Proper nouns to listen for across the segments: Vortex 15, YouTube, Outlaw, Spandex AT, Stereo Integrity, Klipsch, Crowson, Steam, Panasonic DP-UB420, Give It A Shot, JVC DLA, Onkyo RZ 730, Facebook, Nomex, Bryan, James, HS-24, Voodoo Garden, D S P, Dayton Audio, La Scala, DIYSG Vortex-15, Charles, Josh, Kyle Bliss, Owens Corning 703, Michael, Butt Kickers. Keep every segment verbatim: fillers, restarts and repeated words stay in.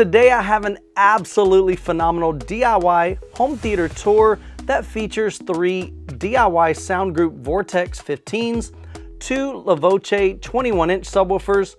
Today I have an absolutely phenomenal D I Y home theater tour that features three D I Y Sound Group Vortex fifteens, two Lavoce twenty-one inch subwoofers,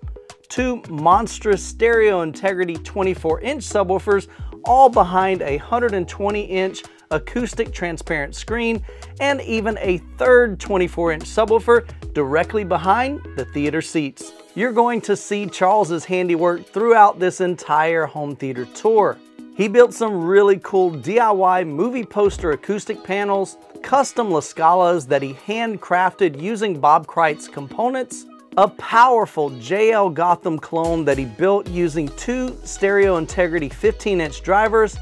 two monstrous Stereo Integrity twenty-four inch subwoofers, all behind a one hundred twenty inch acoustic transparent screen, and even a third twenty-four inch subwoofer directly behind the theater seats. You're going to see Charles's handiwork throughout this entire home theater tour. He built some really cool D I Y movie poster acoustic panels, custom La Scalas that he handcrafted using Bob Kreitz components, a powerful J L Gotham clone that he built using two Stereo Integrity fifteen inch drivers,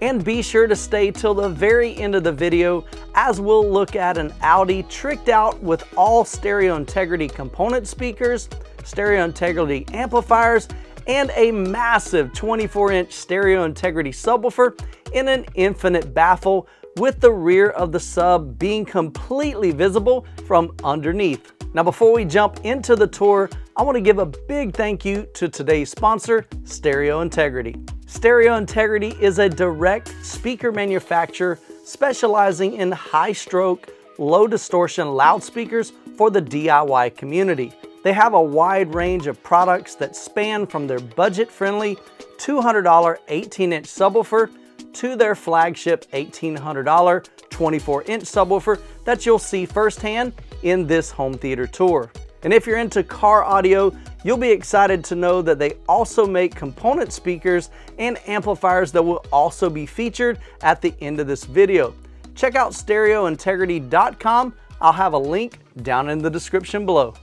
and be sure to stay till the very end of the video as we'll look at an Audi tricked out with all Stereo Integrity component speakers, Stereo Integrity amplifiers, and a massive twenty-four inch Stereo Integrity subwoofer in an infinite baffle, with the rear of the sub being completely visible from underneath. Now, before we jump into the tour, I want to give a big thank you to today's sponsor, Stereo Integrity. Stereo Integrity is a direct speaker manufacturer specializing in high stroke, low distortion loudspeakers for the D I Y community. They have a wide range of products that span from their budget-friendly two hundred dollar eighteen inch subwoofer to their flagship eighteen hundred dollar twenty-four inch subwoofer that you'll see firsthand in this home theater tour. And if you're into car audio, you'll be excited to know that they also make component speakers and amplifiers that will also be featured at the end of this video. Check out stereo integrity dot com. I'll have a link down in the description below.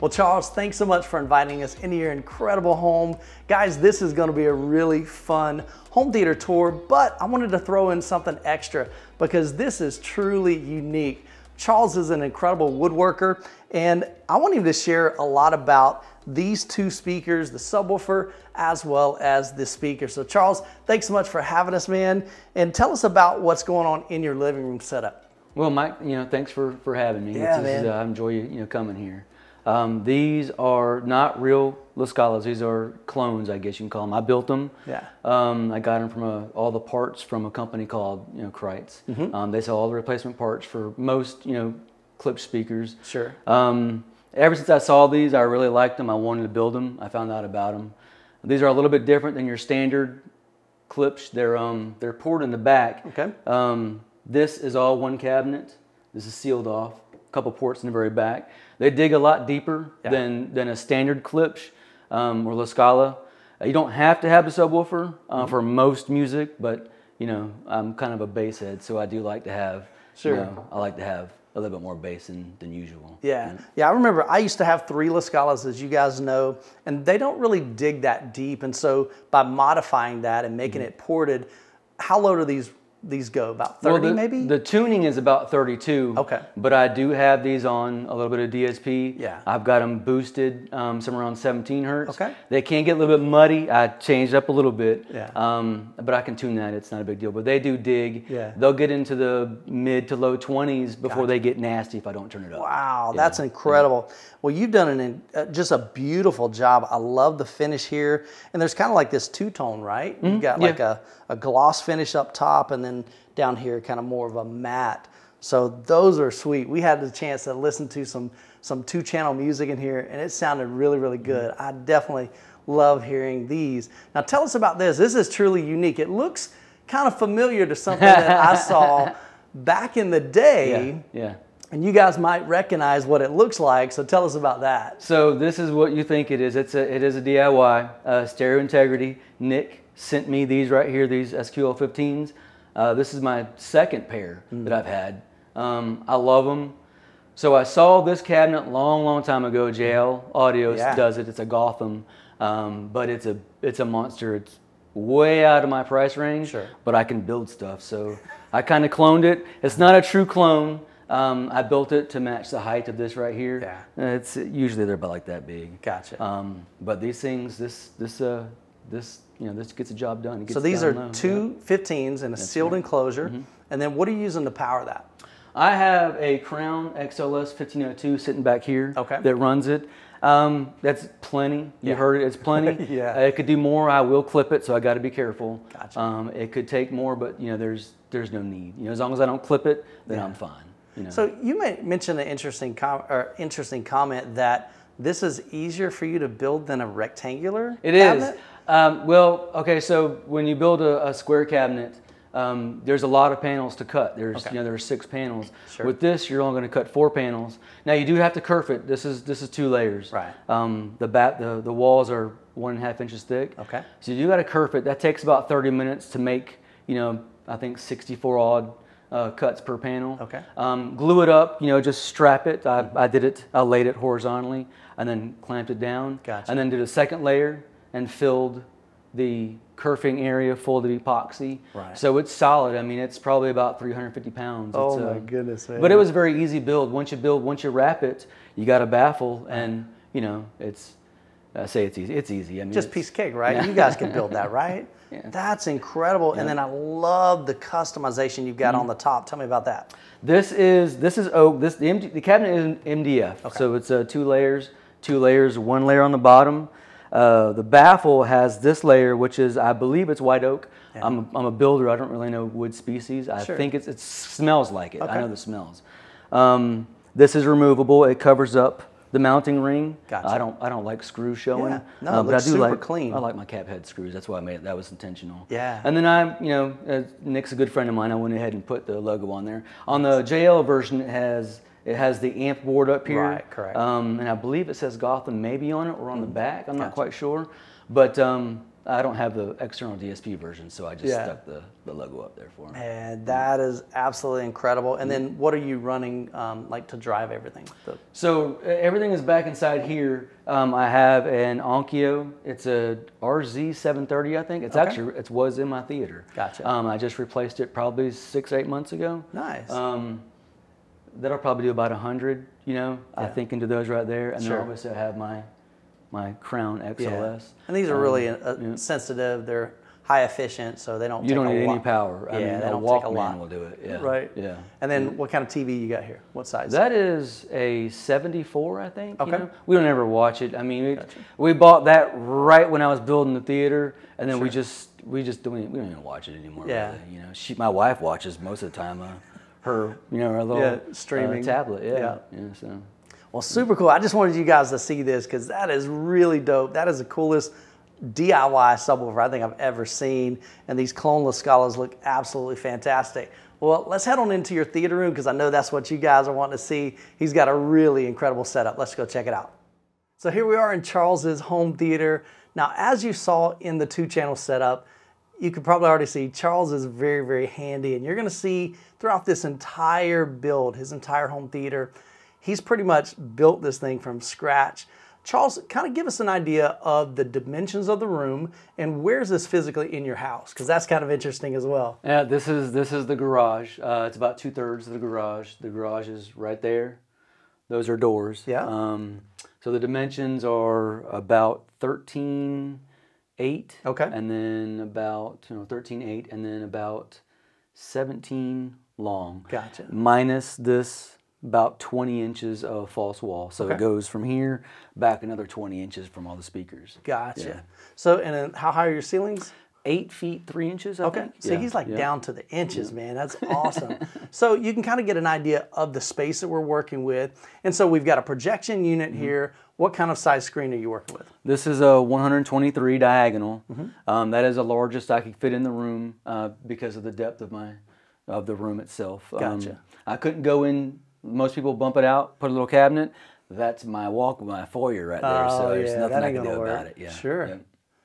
Well, Charles, thanks so much for inviting us into your incredible home. Guys, this is gonna be a really fun home theater tour, but I wanted to throw in something extra because this is truly unique. Charles is an incredible woodworker, and I want him to share a lot about these two speakers, the subwoofer, as well as this speaker. So Charles, thanks so much for having us, man. And tell us about what's going on in your living room setup. Well, Mike, you know, thanks for, for having me. Yeah, man. Uh, I enjoy you, you know, coming here. Um, these are not real La Scalas. These are clones, I guess you can call them. I built them. Yeah. Um, I got them from a, all the parts from a company called, you know, Kreitz. Mm-hmm. um, they sell all the replacement parts for most, you know, Klipsch speakers. Sure. Um, ever since I saw these, I really liked them. I wanted to build them. I found out about them. These are a little bit different than your standard Klipsch. They're um, they're poured in the back. Okay. Um, this is all one cabinet. This is sealed off. Couple ports in the very back. They dig a lot deeper yeah. than than a standard Klipsch um, or La Scala. You don't have to have the subwoofer uh, mm -hmm. for most music, but you know I'm kind of a bass head, so I do like to have. Sure, you know, I like to have a little bit more bass than, than usual. Yeah, you know? yeah. I remember I used to have three La Scalas, as you guys know, and they don't really dig that deep. And so by modifying that and making mm -hmm. it ported, how low do these? These go about thirty, well, the, maybe? The tuning is about thirty-two. Okay. But I do have these on a little bit of D S P. Yeah. I've got them boosted um, somewhere around seventeen hertz. Okay. They can get a little bit muddy. I changed up a little bit. Yeah. Um, but I can tune that. It's not a big deal. But they do dig. Yeah. They'll get into the mid to low twenties before gotcha. They get nasty if I don't turn it up. Wow, yeah. That's incredible. Yeah. Well, you've done an, uh, just a beautiful job. I love the finish here. And there's kind of like this two-tone, right? Mm-hmm. You've got like yeah. a, a gloss finish up top, and then and down here kind of more of a matte. So those are sweet. We had the chance to listen to some some two channel music in here, and it sounded really really good. I definitely love hearing these. Now tell us about this. This is truly unique. It looks kind of familiar to something that I saw back in the day. Yeah, yeah. And you guys might recognize what it looks like, so tell us about that. So this is what you think it is. It's a, it is a D I Y. uh, Stereo Integrity. Nick sent me these right here, these S Q L fifteens. Uh, this is my second pair mm. that I've had. Um, I love them. So I saw this cabinet long, long time ago. J L Audio yeah. does it. It's a Gotham, um, but it's a it's a monster. It's way out of my price range, sure. but I can build stuff. So I kind of cloned it. It's not a true clone. Um, I built it to match the height of this right here. Yeah. It's usually they're about like that big. Gotcha. Um, but these things, this this uh this. You know, this gets the job done. It gets so these are low. Two yeah. fifteens in a That's sealed right. enclosure. Mm-hmm. And then what are you using to power that? I have a Crown X L S fifteen oh two sitting back here okay. that runs it. Um, that's plenty. You yeah. heard it. It's plenty. yeah. Uh, it could do more. I will clip it, so I got to be careful. Gotcha. Um, it could take more, but you know, there's there's no need. You know, as long as I don't clip it, then yeah. I'm fine. You know? So you mentioned an interesting com or interesting comment that this is easier for you to build than a rectangular. It cabinet? Is. Um, well, okay. So when you build a, a square cabinet, um, there's a lot of panels to cut. There's okay. you know there's six panels. Sure. With this, you're only going to cut four panels. Now you do have to kerf it. This is this is two layers. Right. Um, the back the the walls are one and a half inches thick. Okay. So you do got to kerf it. That takes about thirty minutes to make you know I think sixty-four odd. Uh, cuts per panel. Okay. Um, glue it up, you know, just strap it. I, mm-hmm. I did it, I laid it horizontally and then clamped it down. Gotcha. And then did a second layer and filled the kerfing area full of epoxy. Right. So it's solid. I mean, it's probably about three hundred fifty pounds. Oh it's, uh, my goodness. Man. But it was a very easy build. Once you build, once you wrap it, you got a baffle and, you know, it's, I say it's easy. It's easy. I mean, just piece of cake, right? Yeah. You guys can build that, right? Yeah. That's incredible. Yeah. And then I love the customization you've got mm-hmm. on the top. Tell me about that. This is this is oak. This the, MD, the cabinet is M D F, okay. so it's uh, two layers, two layers, one layer on the bottom. Uh, the baffle has this layer, which is I believe it's white oak. Yeah. I'm a, I'm a builder. I don't really know wood species. I sure. think it's it smells like it. Okay. I know the smells. Um, this is removable. It covers up the mounting ring. Gotcha. I don't. I don't like screws showing. Yeah. No, uh, but I do super like clean. I like my cap head screws. That's why I made it. That was intentional. Yeah. And then I, you know, uh, Nick's a good friend of mine. I went ahead and put the logo on there. On the J L version, it has it has the amp board up here. Right. Correct. Um, and I believe it says Gotham maybe on it or on the back. I'm gotcha. Not quite sure, but. Um, I don't have the external D S P version, so I just yeah. stuck the, the logo up there for him. And that is absolutely incredible. And then what are you running um, like to drive everything? So everything is back inside here. Um, I have an Onkyo. It's a R Z seven thirty, I think. It's okay. actually, it was in my theater. Gotcha. Um, I just replaced it probably six, eight months ago. Nice. Um, that'll probably do about a hundred, you know, yeah. I think into those right there. And sure. then obviously I have my... my Crown X L S. Yeah. And these are really um, uh, yeah. sensitive. They're high efficient, so they don't you take don't a need lot. Any power. I yeah, mean, they don't take a lot. Will do it. Yeah. Right. Yeah. And then yeah. what kind of T V you got here? What size? That is a seventy-four, I think. Okay. You know? We don't ever watch it. I mean, we, gotcha. we bought that right when I was building the theater, and then sure. we just we just don't even, we don't even watch it anymore. Yeah. Really. You know, she my wife watches most of the time. Uh, her you know her little yeah, streaming uh, tablet. Yeah. Yeah. yeah so. Well, super cool. I just wanted you guys to see this because that is really dope. That is the coolest D I Y subwoofer I think I've ever seen. And these clone La Scalas look absolutely fantastic. Well, let's head on into your theater room because I know that's what you guys are wanting to see. He's got a really incredible setup. Let's go check it out. So here we are in Charles's home theater. Now, as you saw in the two-channel setup, you could probably already see Charles is very, very handy. And you're going to see throughout this entire build, his entire home theater, he's pretty much built this thing from scratch. Charles, kind of give us an idea of the dimensions of the room and where's this physically in your house? Because that's kind of interesting as well. Yeah, this is this is the garage. Uh, it's about two thirds of the garage. The garage is right there. Those are doors. Yeah. Um, so the dimensions are about thirteen eight. Okay. And then about you know thirteen eight, and then about seventeen long. Gotcha. Minus this. About twenty inches of false wall. So okay. it goes from here back another twenty inches from all the speakers. Gotcha. Yeah. So, and then how high are your ceilings? Eight feet, three inches, I okay. think. So yeah. he's like yeah. down to the inches, yeah. man. That's awesome. So you can kind of get an idea of the space that we're working with. And so we've got a projection unit mm-hmm. here. What kind of size screen are you working with? This is a one twenty-three diagonal. Mm-hmm. um, that is the largest I could fit in the room uh, because of the depth of my of the room itself. Gotcha. Um, I couldn't go in. Most people bump it out, put a little cabinet. That's my walk, my foyer right there. Oh, so there's yeah, nothing I can do work. About it. Yeah. Sure. Yeah.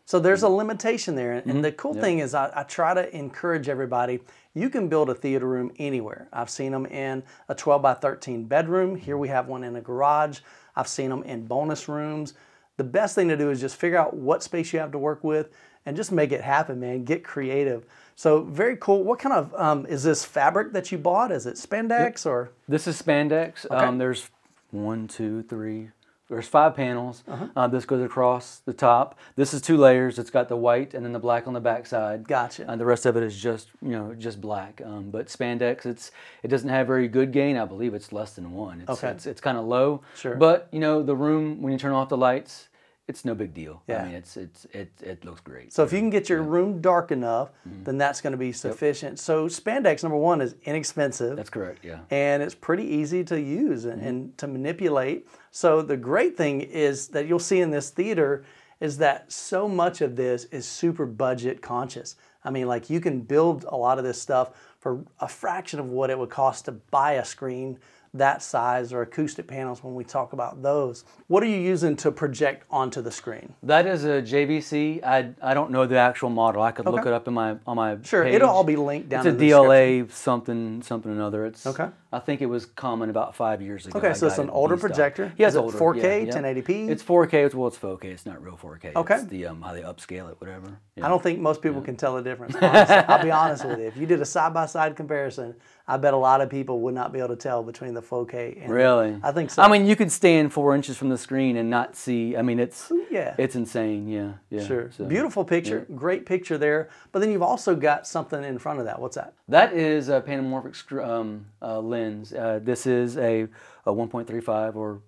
So there's a limitation there. And mm-hmm. the cool yeah. thing is I, I try to encourage everybody, you can build a theater room anywhere. I've seen them in a twelve by thirteen bedroom. Here we have one in a garage. I've seen them in bonus rooms. The best thing to do is just figure out what space you have to work with and just make it happen, man. Get creative. So very cool. What kind of, um, is this fabric that you bought? Is it spandex or? This is spandex. Okay. Um, there's one, two, three, There's five panels. Uh-huh. uh, this goes across the top. This is two layers. It's got the white and then the black on the backside. Gotcha. Uh, the rest of it is just, you know, just black. Um, but spandex, it's it doesn't have very good gain. I believe it's less than one. It's, okay. It's, it's kind of low. Sure. But you know, the room when you turn off the lights, it's no big deal. Yeah. I mean, it's it's it it looks great. So if you can get your yeah. room dark enough, mm-hmm. then that's going to be sufficient. Yep. So spandex, number one, is inexpensive. That's correct. Yeah. And it's pretty easy to use and, mm-hmm. and to manipulate. So the great thing is that you'll see in this theater is that so much of this is super budget conscious. I mean, like you can build a lot of this stuff for a fraction of what it would cost to buy a screen that size or acoustic panels when we talk about those. What are you using to project onto the screen? That is a J V C. I, I don't know the actual model. I could okay. look it up in my on my Sure, page. It'll all be linked down in the description. It's a D L A something, something another. It's, okay. I think it was common about five years ago. Okay, I so it's an older projector. Yeah, it's older. four K, yeah, yeah. ten eighty P? It's four K. It's, well, it's four K. It's not real four K. Okay. It's the, um, how they upscale it, whatever. Yeah. I don't think most people yeah. can tell the difference, honestly. I'll be honest with you. If you did a side-by-side comparison, I bet a lot of people would not be able to tell between the four K and really. I think so. I mean, you can stand four inches from the screen and not see. I mean, it's yeah, it's insane. Yeah, yeah. Sure. So, beautiful picture, yeah. great picture there. But then you've also got something in front of that. What's that? That is a panamorphic um, uh, lens. Uh, this is a, a one point three five or.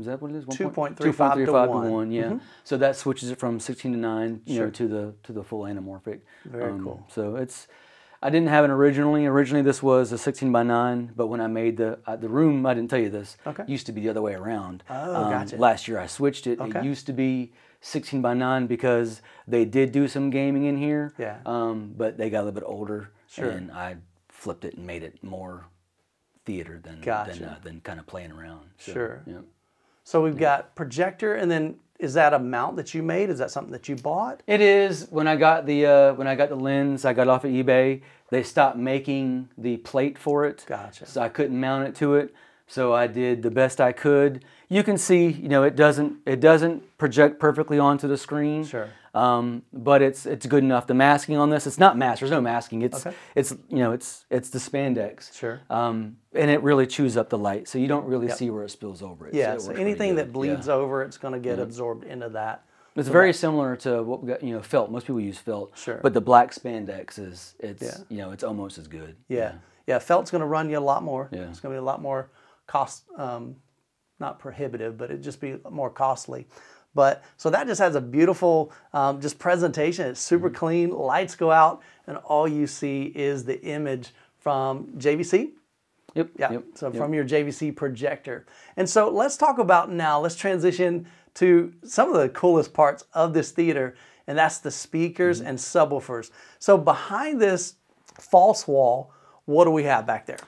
Is that what it is? two point three five to one. Yeah. Mm-hmm. So that switches it from sixteen to nine, you sure. know, to the to the full anamorphic. Very um, cool. So it's. I didn't have it originally. Originally, this was a sixteen by nine, but when I made the uh, the room, I didn't tell you this, okay. used to be the other way around. Oh, um, gotcha. Last year, I switched it. Okay. It used to be sixteen by nine because they did do some gaming in here, yeah. um, but they got a little bit older, sure. and I flipped it and made it more theater than, gotcha. than, uh, than kind of playing around. So, sure. Yeah. So we've yeah. got projector, and then is that a mount that you made? Is that something that you bought? It is. When I got the uh, when I got the lens, I got it off of eBay. They stopped making the plate for it, gotcha. So I couldn't mount it to it. So I did the best I could. You can see, you know, it doesn't it doesn't project perfectly onto the screen. Sure. Um, but it's it's good enough. The masking on this, it's not mask. There's no masking. It's okay. it's you know it's it's the spandex. Sure. Um, and it really chews up the light, so you don't really yep. see where it spills over. It. Yeah. So, so anything that bleeds yeah. over, it's going to get yeah. absorbed into that. It's very similar to what we got, you know, felt. Most people use felt. Sure. But the black spandex is it's yeah. you know it's almost as good. Yeah. Yeah. yeah felt's going to run you a lot more. Yeah. It's going to be a lot more cost, um, not prohibitive, but it'd just be more costly. But so that just has a beautiful um, just presentation. It's super mm-hmm. clean. Lights go out, and all you see is the image from J V C. Yep. Yeah. Yep. So yep. from your J V C projector. And so let's talk about now. Let's transition to some of the coolest parts of this theater, and that's the speakers mm-hmm. and subwoofers. So behind this false wall, what do we have back there?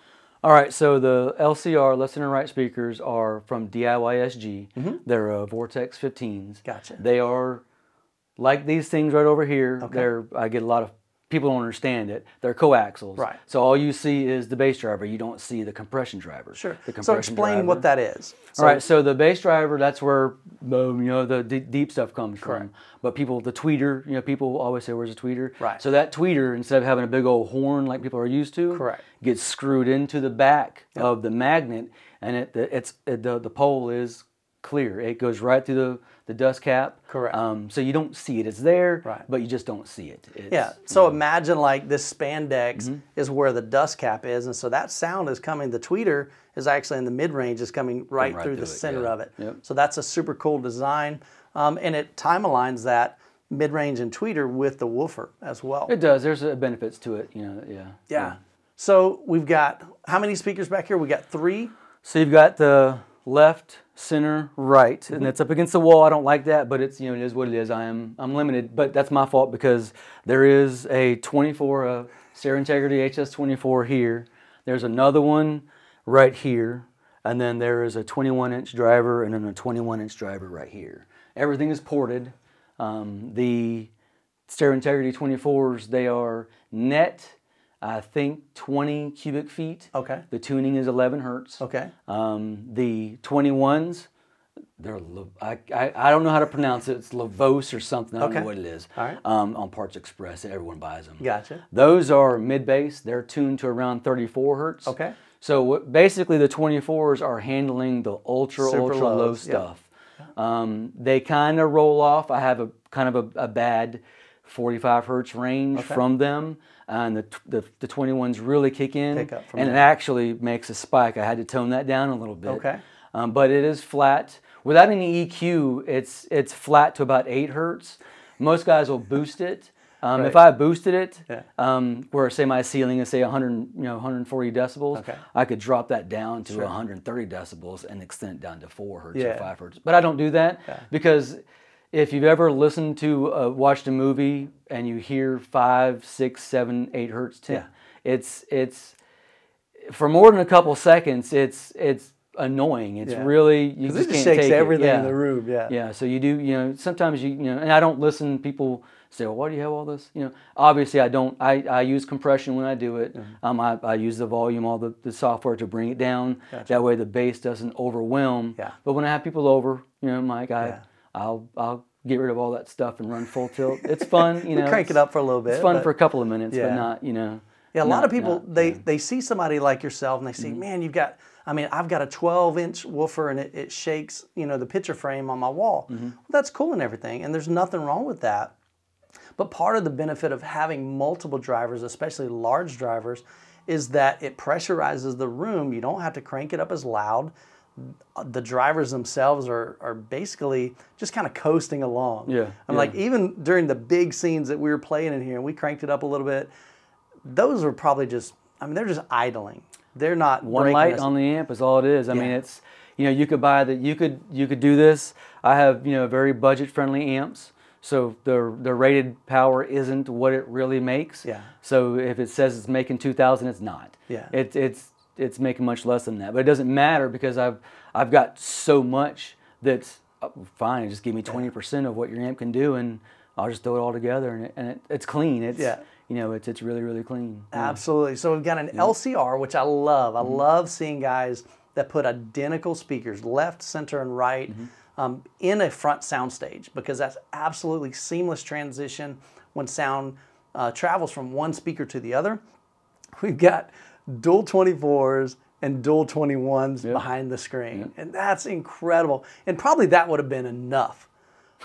All right, so the L C R, left and right speakers, are from D I Y S G. Mm-hmm. They're uh, Vortex fifteens. Gotcha. They are like these things right over here. Okay. They're, I get a lot of people don't understand it. They're coaxials. Right. So all you see is the bass driver. You don't see the compression driver. Sure. The compression so explain driver. What that is. So all right, so the bass driver, that's where you know the deep stuff comes correct. From. But people, the tweeter, you know, people always say, where's the tweeter? Right. So that tweeter, instead of having a big old horn like people are used to, correct. Gets screwed into the back yep. of the magnet, and it, it's, it, the, the pole is clear. It goes right through the, the dust cap. Correct. Um, so you don't see it. It's there, right. but you just don't see it. It's, yeah. So you know. Imagine like this spandex mm-hmm. is where the dust cap is, and so that sound is coming. The tweeter is actually in the mid range, is coming right, right through, through the it, center yeah. of it. Yep. So that's a super cool design, um, and it time aligns that mid range and tweeter with the woofer as well. It does. There's uh, benefits to it. You know. Yeah. Yeah. yeah. So we've got how many speakers back here? We got three. So you've got the left, center, right, mm-hmm. and it's up against the wall. I don't like that, but it's, you know, it is what it is. I am I'm limited, but that's my fault because there is a twenty-four uh, Stereo Integrity H S twenty-four here. There's another one right here, and then there is a twenty-one inch driver and then a twenty-one inch driver right here. Everything is ported. Um, the Stereo Integrity twenty-fours, they are net. I think twenty cubic feet. Okay. The tuning is eleven hertz. Okay. Um, the twenty-ones, they're I, I I don't know how to pronounce it. It's Lavoce or something. I don't okay. know what it is. All right. Um, on Parts Express, everyone buys them. Gotcha. Those are mid bass. They're tuned to around thirty-four hertz. Okay. So what, basically, the twenty-fours are handling the ultra Super ultra lows. Low stuff. Yep. Um, they kind of roll off. I have a kind of a, a bad forty-five hertz range okay. from them, and the, the, the twenty-ones really kick in, Pick up from and there. It actually makes a spike. I had to tone that down a little bit. Okay. Um, but it is flat. Without any E Q, it's, it's flat to about eight hertz. Most guys will boost it. Um, right. If I boosted it, yeah. um, where say my ceiling is say one hundred, you know, one forty decibels, okay. I could drop that down to sure. one hundred thirty decibels and extend down to four hertz yeah. or five hertz. But I don't do that yeah. because if you've ever listened to, uh, watched a movie and you hear five, six, seven, eight hertz, ten, yeah. it's it's for more than a couple seconds, it's it's annoying. It's yeah. really you just it just can't shakes take everything it. Yeah. in the room. Yeah, yeah. So you do, you know, sometimes you you know, and I don't listen. People say, well, why do you have all this? You know, obviously I don't, I, I use compression when I do it. Mm-hmm. um, I, I use the volume, all the, the software to bring it down. Gotcha. That way the bass doesn't overwhelm. Yeah. But when I have people over, you know, Mike, I, yeah. I'll, I'll get rid of all that stuff and run full tilt. It's fun, you know. Crank it up for a little bit. It's fun for a couple of minutes, yeah. but not, you know. Yeah, a lot not, of people, not, they, yeah. they see somebody like yourself and they see, mm-hmm. man, you've got, I mean, I've got a twelve inch woofer and it, it shakes, you know, the picture frame on my wall. Mm-hmm. Well, that's cool and everything, and there's nothing wrong with that. But part of the benefit of having multiple drivers, especially large drivers, is that it pressurizes the room. You don't have to crank it up as loud. The drivers themselves are, are basically just kind of coasting along. Yeah, I'm yeah. like, even during the big scenes that we were playing in here, and we cranked it up a little bit, those are probably just, I mean, they're just idling. They're not one light us. on the amp is all it is. I yeah. mean, it's, you know, you could buy the, you could, you could do this. I have, you know, very budget-friendly amps. So the, the rated power isn't what it really makes. Yeah. So if it says it's making two thousand, it's not. Yeah. It, it's, it's making much less than that. But it doesn't matter because I've, I've got so much that's oh, fine. Just give me twenty percent of what your amp can do and I'll just throw it all together and, it, and it, it's clean. It's, yeah. you know, it's, it's really, really clean. Absolutely. So we've got an yeah. L C R, which I love. I mm-hmm. love seeing guys that put identical speakers, left, center, and right. Mm-hmm. Um, in a front soundstage, because that's absolutely seamless transition when sound uh, travels from one speaker to the other. We've got dual twenty-fours and dual twenty-ones yep. behind the screen, yep. and that's incredible. And probably that would have been enough,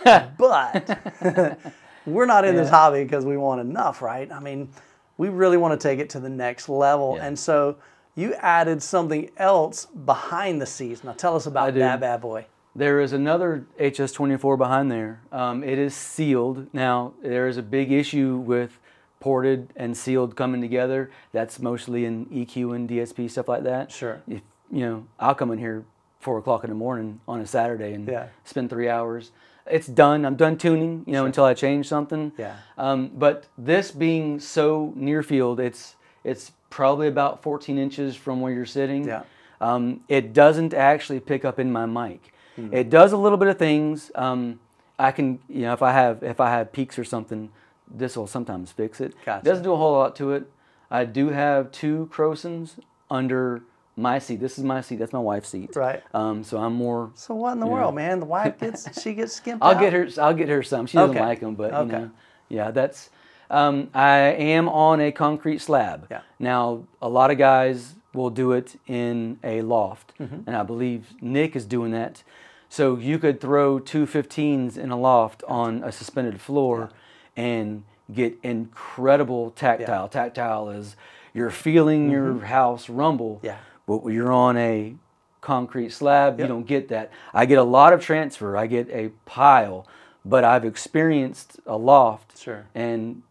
but we're not in yeah. this hobby because we want enough, right? I mean, we really want to take it to the next level, yeah. and so you added something else behind the scenes. Now tell us about that bad boy. There is another H S twenty-four behind there. Um, it is sealed. Now, there is a big issue with ported and sealed coming together. That's mostly in E Q and D S P, stuff like that. Sure. If, you know, I'll come in here four o'clock in the morning on a Saturday and yeah. spend three hours. It's done. I'm done tuning, you know, sure. until I change something. Yeah. Um, but this being so near field, it's, it's probably about fourteen inches from where you're sitting. Yeah. Um, it doesn't actually pick up in my mic. Mm-hmm. It does a little bit of things. Um, I can, you know, if I have if I have peaks or something, this will sometimes fix it. Gotcha. It doesn't do a whole lot to it. I do have two Crowsons under my seat. This is my seat. That's my wife's seat. Right. Um, so I'm more. So what in the world, know. man? The wife gets she gets skimped. I'll out. get her. I'll get her some. She doesn't okay. like them, but okay. you know, yeah, that's. Um, I am on a concrete slab. Yeah. Now a lot of guys will do it in a loft, mm-hmm. and I believe Nick is doing that. So you could throw two fifteens in a loft on a suspended floor yeah. and get incredible tactile. Yeah. Tactile is you're feeling mm-hmm. your house rumble, yeah. but when you're on a concrete slab, yep. you don't get that. I get a lot of transfer. I get a pile, but I've experienced a loft, sure. and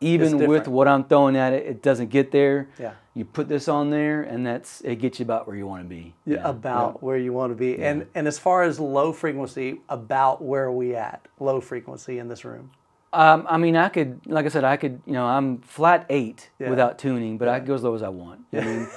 even with what I'm throwing at it, it doesn't get there. Yeah. You put this on there, and that's it gets you about where you want to be. Yeah. About yeah. where you want to be. Yeah. And and as far as low frequency, about where are we at? Low frequency in this room? Um, I mean, I could, like I said, I could, you know, I'm flat eight yeah. without tuning, but yeah. I could go as low as I want. Yeah. I mean,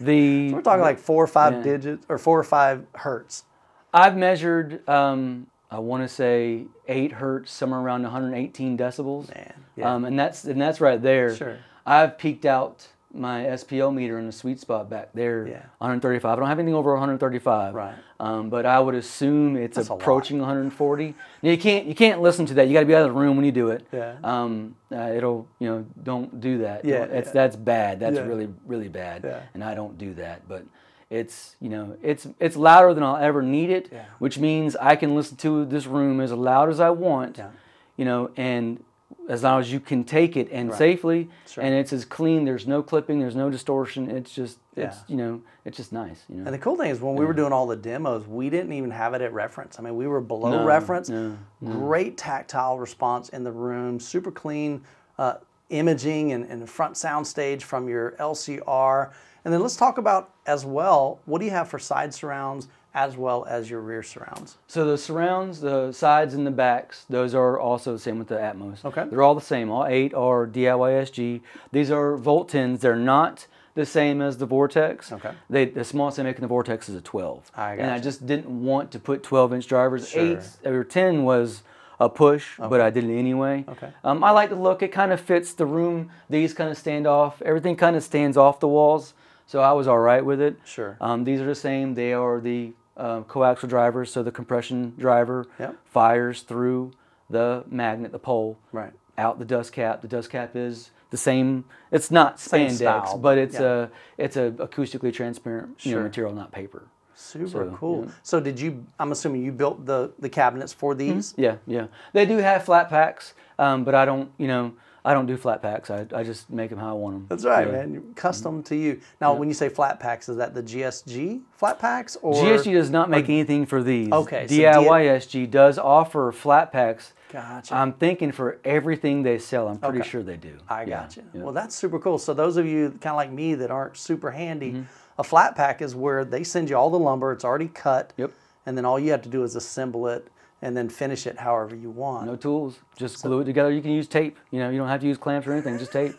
the, so we're talking like four or five yeah. digits, or four or five hertz. I've measured, um, I want to say, eight hertz, somewhere around one hundred eighteen decibels. Man. Yeah. Um, and that's and that's right there. Sure. I've peaked out my S P L meter in a sweet spot back there, yeah. one hundred thirty-five. I don't have anything over one hundred thirty-five. Right. Um, but I would assume it's that's approaching one hundred forty. Now you can't you can't listen to that. You got to be out of the room when you do it. Yeah. Um, uh, it'll you know don't do that. Yeah. It's yeah. that's bad. That's yeah. really really bad. Yeah. And I don't do that. But It's, you know, it's it's louder than I'll ever need it, yeah. which means I can listen to this room as loud as I want, yeah. you know, and as long as you can take it and right. safely, right. and it's as clean. There's no clipping, there's no distortion. It's just, yeah. it's, you know, it's just nice. You know? And the cool thing is when we yeah. were doing all the demos, we didn't even have it at reference. I mean, we were below no, reference. No, no. Great tactile response in the room, super clean uh, imaging and, and front soundstage from your L C R. And then let's talk about as well, what do you have for side surrounds as well as your rear surrounds? So the surrounds, the sides and the backs, those are also the same with the Atmos. Okay. They're all the same. All eight are D I Y S G. These are Volt tens. They're not the same as the Vortex. Okay. They, the smallest they make in the Vortex is a twelve. I got and you. I just didn't want to put twelve inch drivers. Sure. eight or ten was a push, okay. but I did it anyway. Okay. Um, I like the look. It kind of fits the room. These kind of stand off. Everything kind of stands off the walls. So I was all right with it. Sure. Um, these are the same. They are the uh, coaxial drivers, so the compression driver yep. fires through the magnet, the pole, right. out the dust cap. The dust cap is the same. It's not same spandex, style. But it's yeah. a it's a acoustically transparent sure. you know, material, not paper. Super so, cool. Yeah. So did you? I'm assuming you built the the cabinets for these. Mm-hmm. Yeah, yeah. They do have flat packs, um, but I don't. You know. I don't do flat packs. I, I just make them how I want them. That's right, yeah. man. Custom to you. Now, yeah. when you say flat packs, is that the G S G flat packs? Or G S G does not make or, anything for these. Okay. D I Y S G does offer flat packs. Gotcha. I'm thinking for everything they sell. I'm pretty okay. sure they do. I gotcha. Yeah. Well, that's super cool. So those of you kind of like me that aren't super handy, mm-hmm. a flat pack is where they send you all the lumber. It's already cut. Yep. And then all you have to do is assemble it. And then finish it however you want. No tools, just so, glue it together. You can use tape. You know, you don't have to use clamps or anything. Just tape.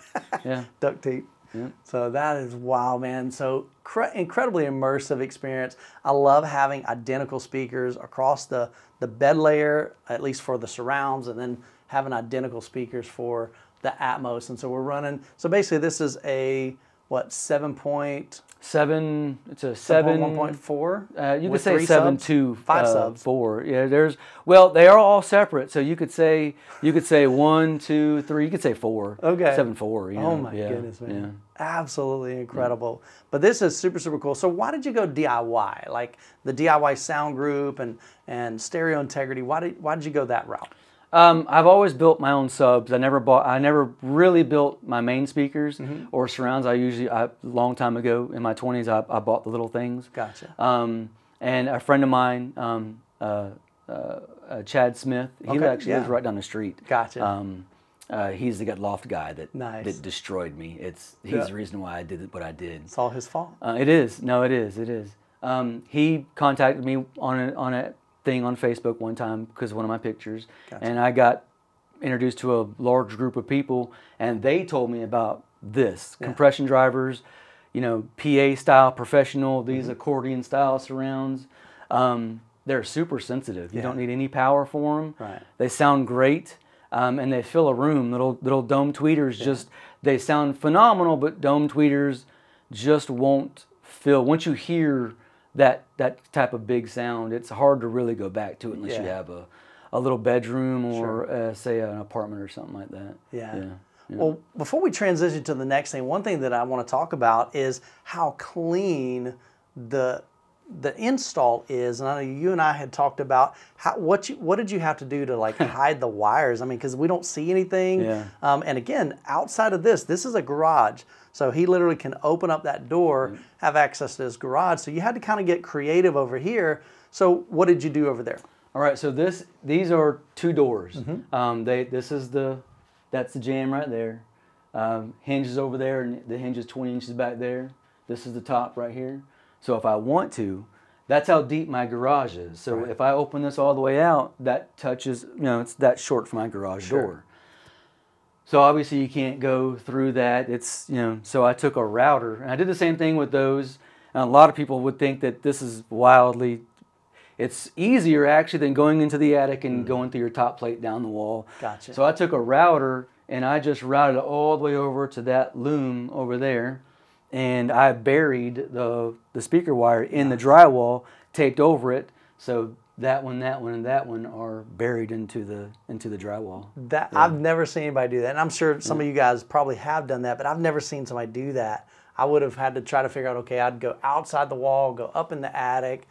Yeah, duct tape. Yeah. So that is wow, man. So incredibly immersive experience. I love having identical speakers across the the bed layer, at least for the surrounds, and then having identical speakers for the Atmos. And so we're running. So basically, this is a what seven point. Seven, it's a seven. one point four? Uh, you could say seven, subs? two, five uh, subs. Four. Yeah, there's, well, they are all separate. So you could say, you could say one, two, three, you could say four. Okay. Seven, four. You know? Oh my yeah. goodness, man. Yeah. Absolutely incredible. Yeah. But this is super, super cool. So why did you go D I Y? Like the D I Y Sound Group and, and Stereo Integrity, why did, why did you go that route? Um, I've always built my own subs. I never bought. I never really built my main speakers mm-hmm. or surrounds. I usually, I, long time ago in my twenties, I, I bought the little things. Gotcha. Um, and a friend of mine, um, uh, uh, uh, Chad Smith, he okay. actually yeah. lives right down the street. Gotcha. Um, uh, he's the gut loft guy that nice. That destroyed me. It's he's yeah. the reason why I did what I did. It's all his fault. Uh, it is. No, it is. It is. Um, he contacted me on a, on a. thing on Facebook one time because of one of my pictures gotcha. And I got introduced to a large group of people and they told me about this yeah. compression drivers, you know, P A style professional, these mm-hmm. accordion style surrounds. Um, they're super sensitive. You yeah. don't need any power for them. Right. They sound great um, and they fill a room. Little little dome tweeters yeah. just they sound phenomenal, but dome tweeters just won't fill. Once you hear that that type of big sound, it's hard to really go back to it unless yeah. you have a, a little bedroom or sure. uh, say an apartment or something like that. Yeah. Yeah. yeah. Well, before we transition to the next thing, one thing that I want to talk about is how clean the the install is. And I know you and I had talked about how what you what did you have to do to like hide the wires? I mean, because we don't see anything. Yeah. Um, and again, outside of this, this is a garage. So he literally can open up that door, have access to his garage. So you had to kind of get creative over here. So what did you do over there? All right, so this these are two doors. Mm-hmm. um, they this is the that's the jam right there. Um, hinges over there, and the hinge is twenty inches back there. This is the top right here. So if I want to, that's how deep my garage is. So right. if I open this all the way out, that touches you know it's that short for my garage sure. door. So obviously you can't go through that. It's, you know, so I took a router and I did the same thing with those. And a lot of people would think that this is wildly, it's easier actually than going into the attic and mm-hmm. going through your top plate down the wall. Gotcha. So I took a router and I just routed it all the way over to that loom over there. And I buried the, the speaker wire in the drywall, taped over it. So that one, that one, and that one are buried into the into the drywall. That yeah. I've never seen anybody do that, and I'm sure some yeah. of you guys probably have done that, but I've never seen somebody do that. I would have had to try to figure out, okay, I'd go outside the wall, go up in the attic.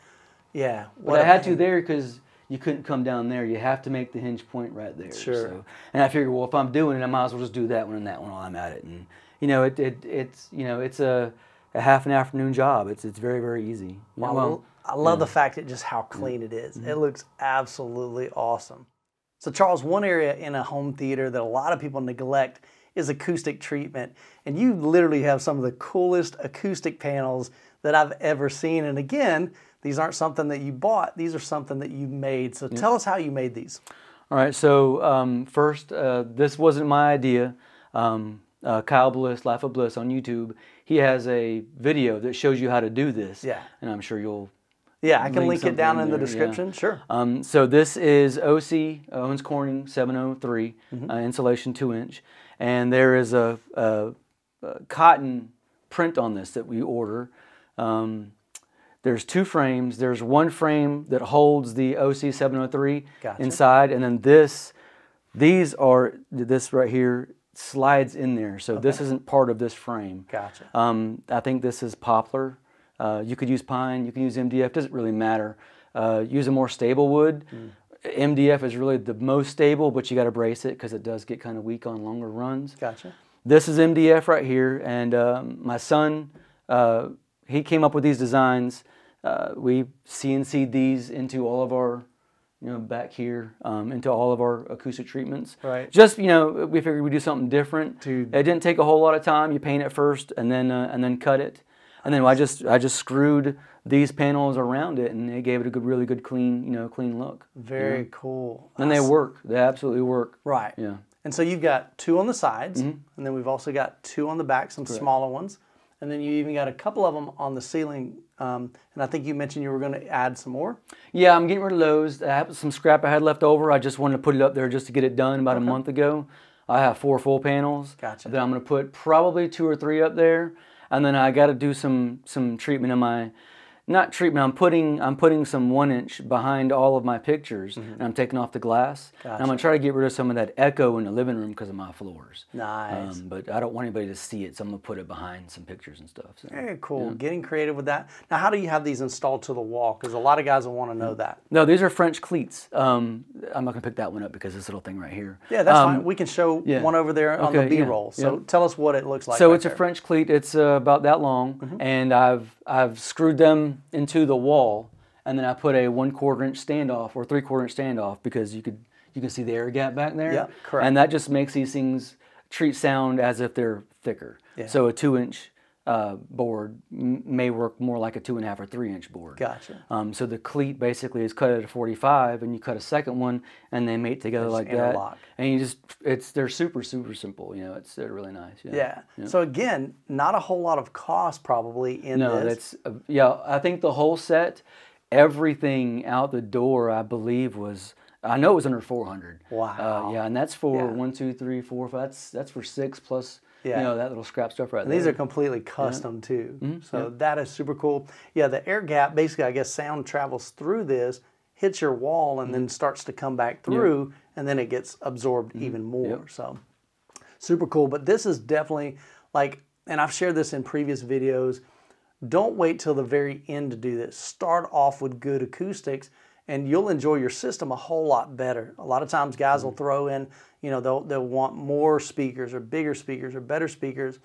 Yeah. Well, I had to there because you couldn't come down there. You have to make the hinge point right there. Sure. So. And I figured, well, if I'm doing it, I might as well just do that one and that one while I'm at it. And, you know, it, it it's, you know, it's a, a half an afternoon job. It's, it's very, very easy. Well, well, I love yeah. the fact that just how clean it is. Mm-hmm. It looks absolutely awesome. So, Charles, one area in a home theater that a lot of people neglect is acoustic treatment. And you literally have some of the coolest acoustic panels that I've ever seen. And again, these aren't something that you bought. These are something that you made. So yep. tell us how you made these. All right. So um, first, uh, this wasn't my idea. Um, uh, Kyle Bliss, Life of Bliss on YouTube, he has a video that shows you how to do this. Yeah. And I'm sure you'll... Yeah, I can link, link it down in there. the description. Yeah. Sure. Um, so this is O C, Owens Corning seven oh three, mm-hmm. uh, insulation two inch. And there is a, a, a cotton print on this that we order. Um, there's two frames. There's one frame that holds the O C seven oh three gotcha. inside, and then this, these are, this right here slides in there. So okay. this isn't part of this frame. Gotcha. Um, I think this is poplar. Uh, you could use pine. You can use M D F. Doesn't really matter. Uh, use a more stable wood. Mm. M D F is really the most stable, but you got to brace it because it does get kind of weak on longer runs. Gotcha. This is M D F right here, and um, my son, uh, he came up with these designs. Uh, we C N C'd these into all of our, you know, back here, um, into all of our acoustic treatments. Right. Just, you know, we figured we'd do something different. To... It didn't take a whole lot of time. You paint it first, and then uh, and then cut it, and then I just I just screwed these panels around it, and it gave it a good, really good, clean, you know, clean look. Very you know? cool. And awesome. They work. They absolutely work. Right. Yeah. And so you've got two on the sides, mm-hmm. and then we've also got two on the back, some Correct. smaller ones, and then you even got a couple of them on the ceiling. Um, and I think you mentioned you were going to add some more. Yeah, I'm getting rid of those. I have some scrap I had left over. I just wanted to put it up there just to get it done about okay. a month ago. I have four full panels. Gotcha. Then I'm going to put probably two or three up there, and then I got to do some some treatment in my. Not treatment. I'm putting I'm putting some one inch behind all of my pictures, mm-hmm. and I'm taking off the glass. Gotcha. And I'm gonna try to get rid of some of that echo in the living room because of my floors. Nice. Um, but I don't want anybody to see it, so I'm gonna put it behind some pictures and stuff. So, Very cool. Yeah. Getting creative with that. Now, how do you have these installed to the wall? Because a lot of guys will want to know that. No, these are French cleats. Um, I'm not gonna pick that one up because this little thing right here. Yeah, that's um, fine. We can show yeah. one over there on okay, the B-roll. Yeah, so yeah. tell us what it looks like. So right it's there. a French cleat. It's uh, about that long, mm-hmm. and I've I've screwed them into the wall, and then I put a one quarter inch standoff or three quarter inch standoff because you could you can see the air gap back there. Yeah, correct. And that just makes these things treat sound as if they're thicker. Yeah. So a two inch uh, board m may work more like a two and a half or three inch board. Gotcha. Um, so the cleat basically is cut at a forty-five, and you cut a second one, and they mate together like that. And you just it's they're super super simple. You know, it's they're really nice. Yeah. yeah. yeah. So again, not a whole lot of cost probably in no, this. No, that's uh, yeah. I think the whole set, everything out the door, I believe was. I know it was under four hundred. Wow. Uh, yeah, and that's for yeah. one, two, three, four, five. That's that's for six plus. Yeah. You know, that little scrap stuff right and there. These are completely custom, yeah. too. Mm-hmm. So yeah. that is super cool. Yeah, the air gap, basically, I guess sound travels through this, hits your wall, and mm-hmm. then starts to come back through, yeah. and then it gets absorbed mm-hmm. even more. Yep. So super cool. But this is definitely, like, and I've shared this in previous videos, don't wait till the very end to do this. Start off with good acoustics, and you'll enjoy your system a whole lot better. A lot of times guys will throw in, you know, they'll, they'll want more speakers or bigger speakers or better speakers.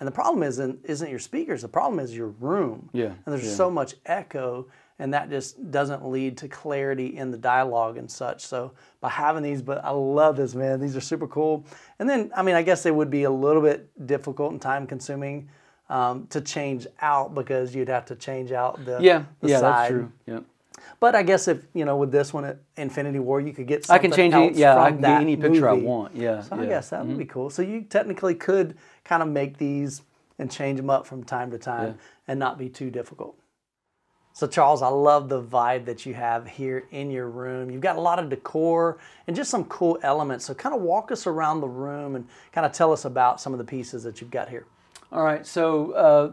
And the problem isn't, isn't your speakers, the problem is your room. Yeah. And there's yeah. so much echo, and that just doesn't lead to clarity in the dialogue and such. So by having these, but I love this, man. These are super cool. And then, I mean, I guess they would be a little bit difficult and time consuming um, to change out because you'd have to change out the, yeah. the yeah, side. Yeah, that's true, yeah. But I guess if, you know, with this one at Infinity War, you could get something I can change else any, yeah, from I can that get any picture movie. I want, yeah. So yeah. I guess that mm-hmm. would be cool. So you technically could kind of make these and change them up from time to time yeah. and not be too difficult. So, Charles, I love the vibe that you have here in your room. You've got a lot of decor and just some cool elements. So kind of walk us around the room and kind of tell us about some of the pieces that you've got here. All right, so... Uh,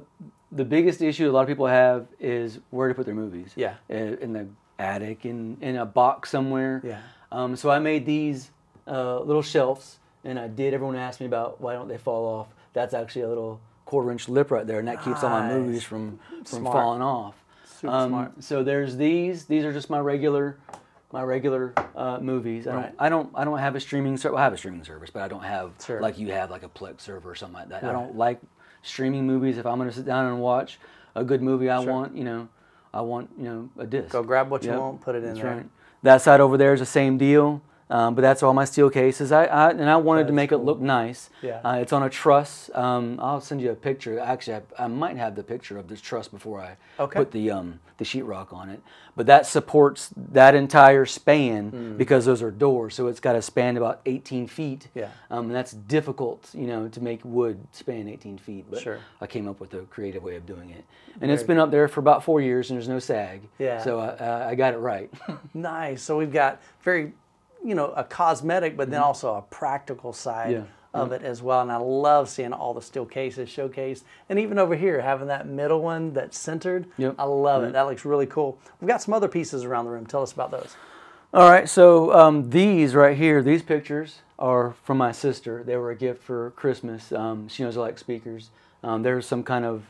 the biggest issue a lot of people have is where to put their movies. Yeah. In, in the attic, in, in a box somewhere. Yeah. Um, so I made these uh, little shelves, and I did. Everyone asked me about why don't they fall off. That's actually a little quarter inch lip right there, and that keeps nice. all my movies from, from falling off. Super um, smart. So there's these. These are just my regular, my regular uh, movies. I don't, right. I don't, I don't have a streaming service. Well, I have a streaming service, but I don't have sure. like you have like a Plex server or something like that. Right. I don't like streaming movies. If I'm going to sit down and watch a good movie, I sure. want, you know, I want, you know, a disc. Go grab what yep. you want, put it in that's there. Right. That side over there is the same deal. Um, but that's all my steel cases. I, I and I wanted that's to make cool. it look nice. Yeah. Uh, it's on a truss. Um, I'll send you a picture. Actually, I, I might have the picture of this truss before I okay. put the um, the sheetrock on it. But that supports that entire span mm. because those are doors. So it's got a span about eighteen feet. Yeah. Um, and that's difficult, you know, to make wood span eighteen feet. But sure. I came up with a creative way of doing it, and Very it's been cool. up there for about four years, and there's no sag. Yeah. So I, uh, I got it right. Nice. So we've got very. You know, a cosmetic, but then also a practical side yeah. of yeah. it as well. And I love seeing all the steel cases showcased. And even over here, having that middle one that's centered, yep. I love yep. it. That looks really cool. We've got some other pieces around the room. Tell us about those. All right, so um, these right here, these pictures are from my sister. They were a gift for Christmas. Um, she knows I like speakers. Um, there's some kind of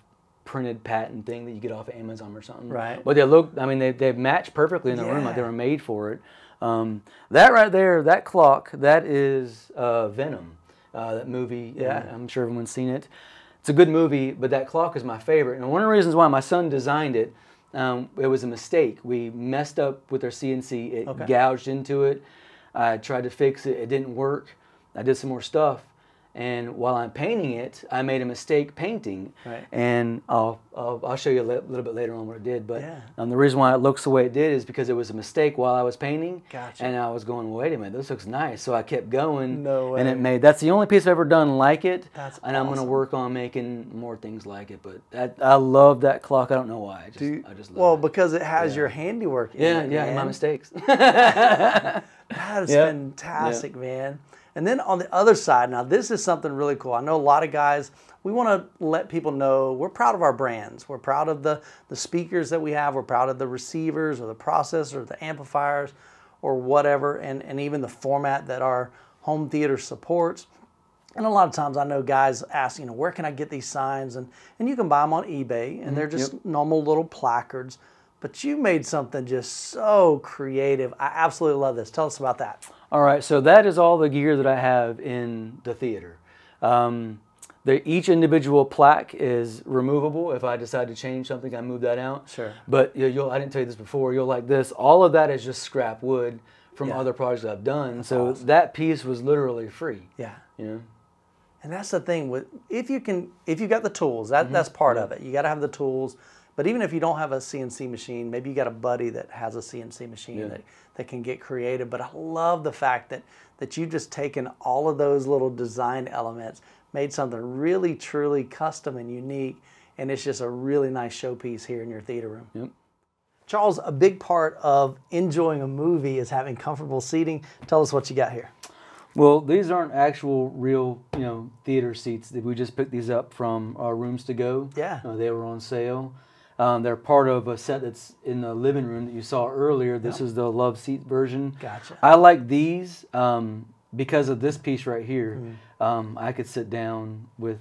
printed patent thing that you get off of Amazon or something. Right. But they look, I mean, they, they match perfectly in the yeah. room. Like they were made for it. Um, that right there, that clock, that is uh, Venom, uh, that movie. Yeah, I'm sure everyone's seen it. It's a good movie, but that clock is my favorite. And one of the reasons why my son designed it, um, it was a mistake. We messed up with our C N C. It okay. gouged into it. I tried to fix it. It didn't work. I did some more stuff. And while I'm painting it, I made a mistake painting. Right. And I'll, I'll, I'll show you a little bit later on what I did. But yeah. um, the reason why it looks the way it did is because it was a mistake while I was painting. Gotcha. And I was going, well, wait a minute, this looks nice. So I kept going. No way. And it made, that's the only piece I've ever done like it. That's and awesome. I'm going to work on making more things like it. But that, I love that clock. I don't know why. I just, you, I just love well, it. Well, because it has yeah. your handiwork in yeah, it. Yeah, yeah, my mistakes. That is yep. fantastic, yep. man. And then on the other side, now this is something really cool. I know a lot of guys, we want to let people know we're proud of our brands. We're proud of the, the speakers that we have. We're proud of the receivers or the processors, the amplifiers or whatever, and, and even the format that our home theater supports. And a lot of times I know guys ask, you know, where can I get these signs? And, and you can buy them on eBay, and mm-hmm. they're just yep. normal little placards. But you made something just so creative. I absolutely love this. Tell us about that. All right, so that is all the gear that I have in the theater. Um, the, each individual plaque is removable. If I decide to change something, I move that out. Sure. But you, you'll, I didn't tell you this before, you'll like this. All of that is just scrap wood from yeah. other projects I've done. That's so awesome. That piece was literally free. Yeah. You know? And that's the thing with if you can, if you got the tools, that, mm-hmm. that's part yeah. of it. You got to have the tools. But even if you don't have a C N C machine, maybe you got a buddy that has a C N C machine yeah. that, that can get creative. But I love the fact that, that you've just taken all of those little design elements, made something really, truly custom and unique, and it's just a really nice showpiece here in your theater room. Yep. Charles, a big part of enjoying a movie is having comfortable seating. Tell us what you got here. Well, these aren't actual real, you know, theater seats. We just picked these up from our Rooms to Go. Yeah. Uh, they were on sale. Um, they're part of a set that's in the living room that you saw earlier. This yep. is the Love Seat version. Gotcha. I like these um, because of this piece right here. Mm-hmm. um, I could sit down with,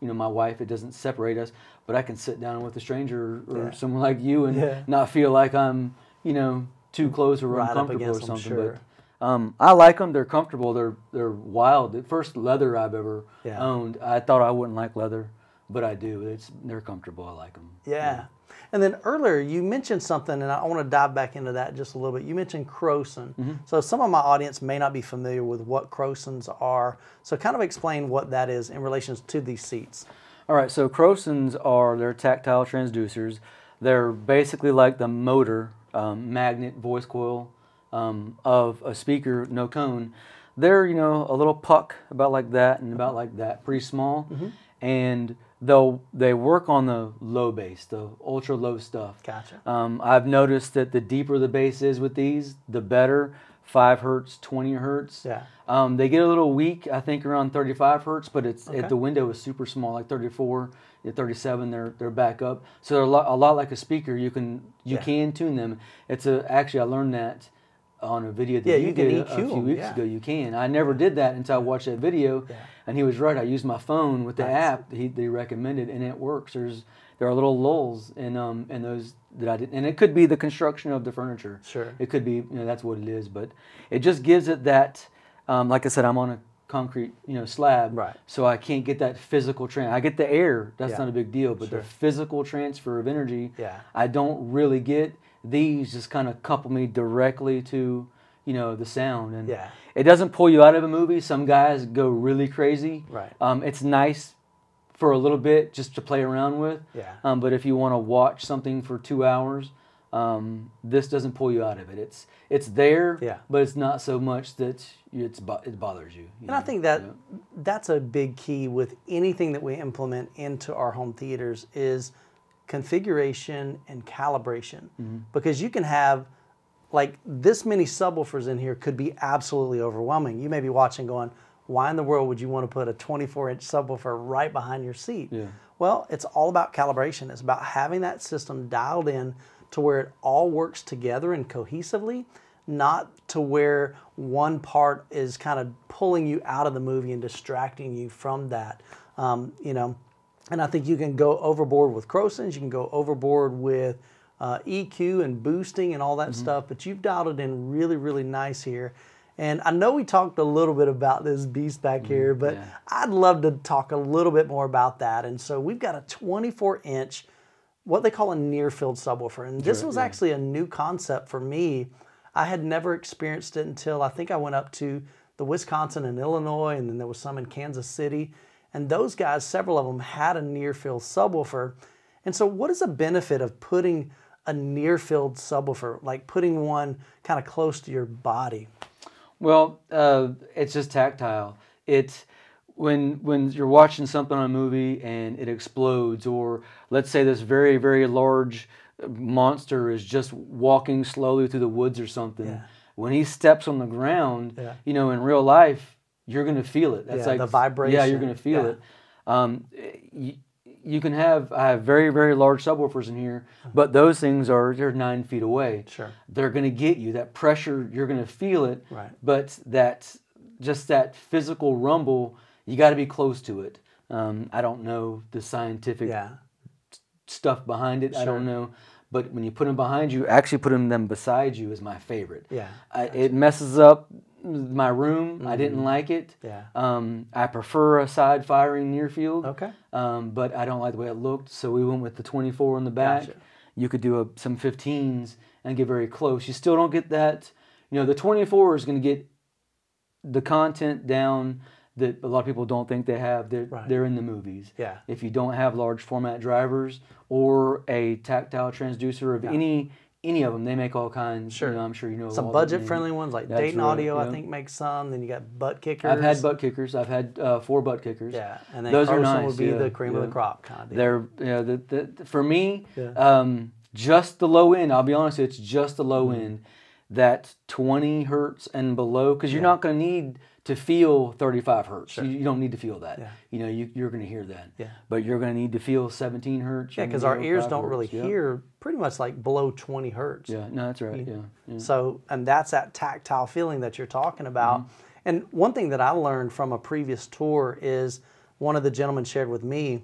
you know, my wife. It doesn't separate us, but I can sit down with a stranger or yeah. someone like you and yeah. not feel like I'm, you know, too close or right uncomfortable or something. Them, sure. But um, I like them. They're comfortable. They're they're wild. The first leather I've ever yeah. owned. I thought I wouldn't like leather. But I do. It's, they're comfortable. I like them. Yeah. yeah. And then earlier you mentioned something, and I want to dive back into that just a little bit. You mentioned Crowson. Mm-hmm. So some of my audience may not be familiar with what Crowsons are. So kind of explain what that is in relation to these seats. All right. So Crowsons are, they're tactile transducers. They're basically like the motor, um, magnet, voice coil um, of a speaker, no cone. They're, you know, a little puck about like that and about like that, pretty small. Mm-hmm. And They'll, they work on the low bass, the ultra low stuff. Gotcha. Um, I've noticed that the deeper the bass is with these, the better. five hertz, twenty hertz. Yeah. Um, they get a little weak, I think, around thirty-five hertz, but it's okay. it, the window is super small, like thirty-four, thirty-seven. They're they're back up, so they're a lot, a lot like a speaker. You can you yeah. can tune them. It's a actually I learned that on a video that yeah, you, you did a few weeks yeah. ago, you can. I never did that until I watched that video, yeah. and he was right. I used my phone with the nice. app that he, that he recommended, and it works. There's there are little lulls in um in those that I didn't, and it could be the construction of the furniture. Sure, it could be you know that's what it is, but it just gives it that. Um, like I said, I'm on a concrete you know slab, right? So I can't get that physical transfer. I get the air. That's yeah. not a big deal, but sure. the physical transfer of energy, yeah. I don't really get. These just kind of couple me directly to, you know, the sound. And yeah. it doesn't pull you out of a movie. Some guys go really crazy. Right. Um, it's nice for a little bit just to play around with. Yeah. Um, but if you want to watch something for two hours, um, this doesn't pull you out of it. It's it's there, yeah. but it's not so much that it's, it bothers you. you and know? I think that you know? that's a big key with anything that we implement into our home theaters is configuration and calibration, mm-hmm. because you can have like this many subwoofers in here could be absolutely overwhelming. You may be watching going, why in the world would you want to put a twenty-four inch subwoofer right behind your seat? Yeah. Well, it's all about calibration. It's about having that system dialed in to where it all works together and cohesively, not to where one part is kind of pulling you out of the movie and distracting you from that, um, you know. And I think you can go overboard with Crowsons, you can go overboard with uh, E Q and boosting and all that mm-hmm. stuff, but you've dialed it in really, really nice here. And I know we talked a little bit about this beast back mm-hmm. here, but yeah. I'd love to talk a little bit more about that. And so we've got a twenty-four inch, what they call a near-filled subwoofer. And this sure, was yeah. actually a new concept for me. I had never experienced it until I think I went up to the Wisconsin and Illinois, and then there was some in Kansas City. And those guys, several of them, had a near-filled subwoofer. And so what is the benefit of putting a near-filled subwoofer, like putting one kind of close to your body? Well, uh, it's just tactile. It's when, when you're watching something on a movie and it explodes, or let's say this very, very large monster is just walking slowly through the woods or something. Yeah. When he steps on the ground, yeah. you know, in real life, you're going to feel it. That's yeah, like the vibration. Yeah, you're going to feel yeah. it. Um, you, you can have, I have very, very large subwoofers in here, mm-hmm. but those things are, they're nine feet away. Sure. They're going to get you. That pressure, you're going to feel it. Right. But that, just that physical rumble, you got to be close to it. Um, I don't know the scientific yeah. stuff behind it. Sure. I don't know. But when you put them behind you, actually putting them beside you is my favorite. Yeah. I, it messes up my room. Mm-hmm. I didn't like it. Yeah. Um, I prefer a side firing near field. Okay. Um, but I don't like the way it looked, so we went with the twenty-four on the back. Gotcha. You could do a, some fifteens and get very close. You still don't get that. You know, the twenty-four is going to get the content down that a lot of people don't think they have. They're, right. they're in the movies. Yeah. If you don't have large format drivers or a tactile transducer of yeah. any Any of them, they make all kinds. Sure, you know, I'm sure you know. Some budget-friendly ones like That's Dayton Audio, right, you know. I think, makes some. Then you got Butt Kickers. I've had Butt Kickers. I've had uh, four Butt Kickers. Yeah, and then those are nice. Would be yeah. the cream yeah. of the crop kind of. Deal. They're yeah. You know, the, the, for me, yeah. um, just the low end. I'll be honest, it's just the low mm-hmm. end, that twenty hertz and below, because you're yeah. not going to need to feel thirty-five hertz. Sure. You, you don't need to feel that. Yeah. You know, you, you're going to hear that. Yeah. But you're going to need to feel seventeen hertz. Yeah, because our ears don't hertz. really yeah. hear pretty much like below twenty hertz. Yeah, no, that's right. Yeah. yeah. So, and that's that tactile feeling that you're talking about. Mm-hmm. And one thing that I learned from a previous tour is one of the gentlemen shared with me,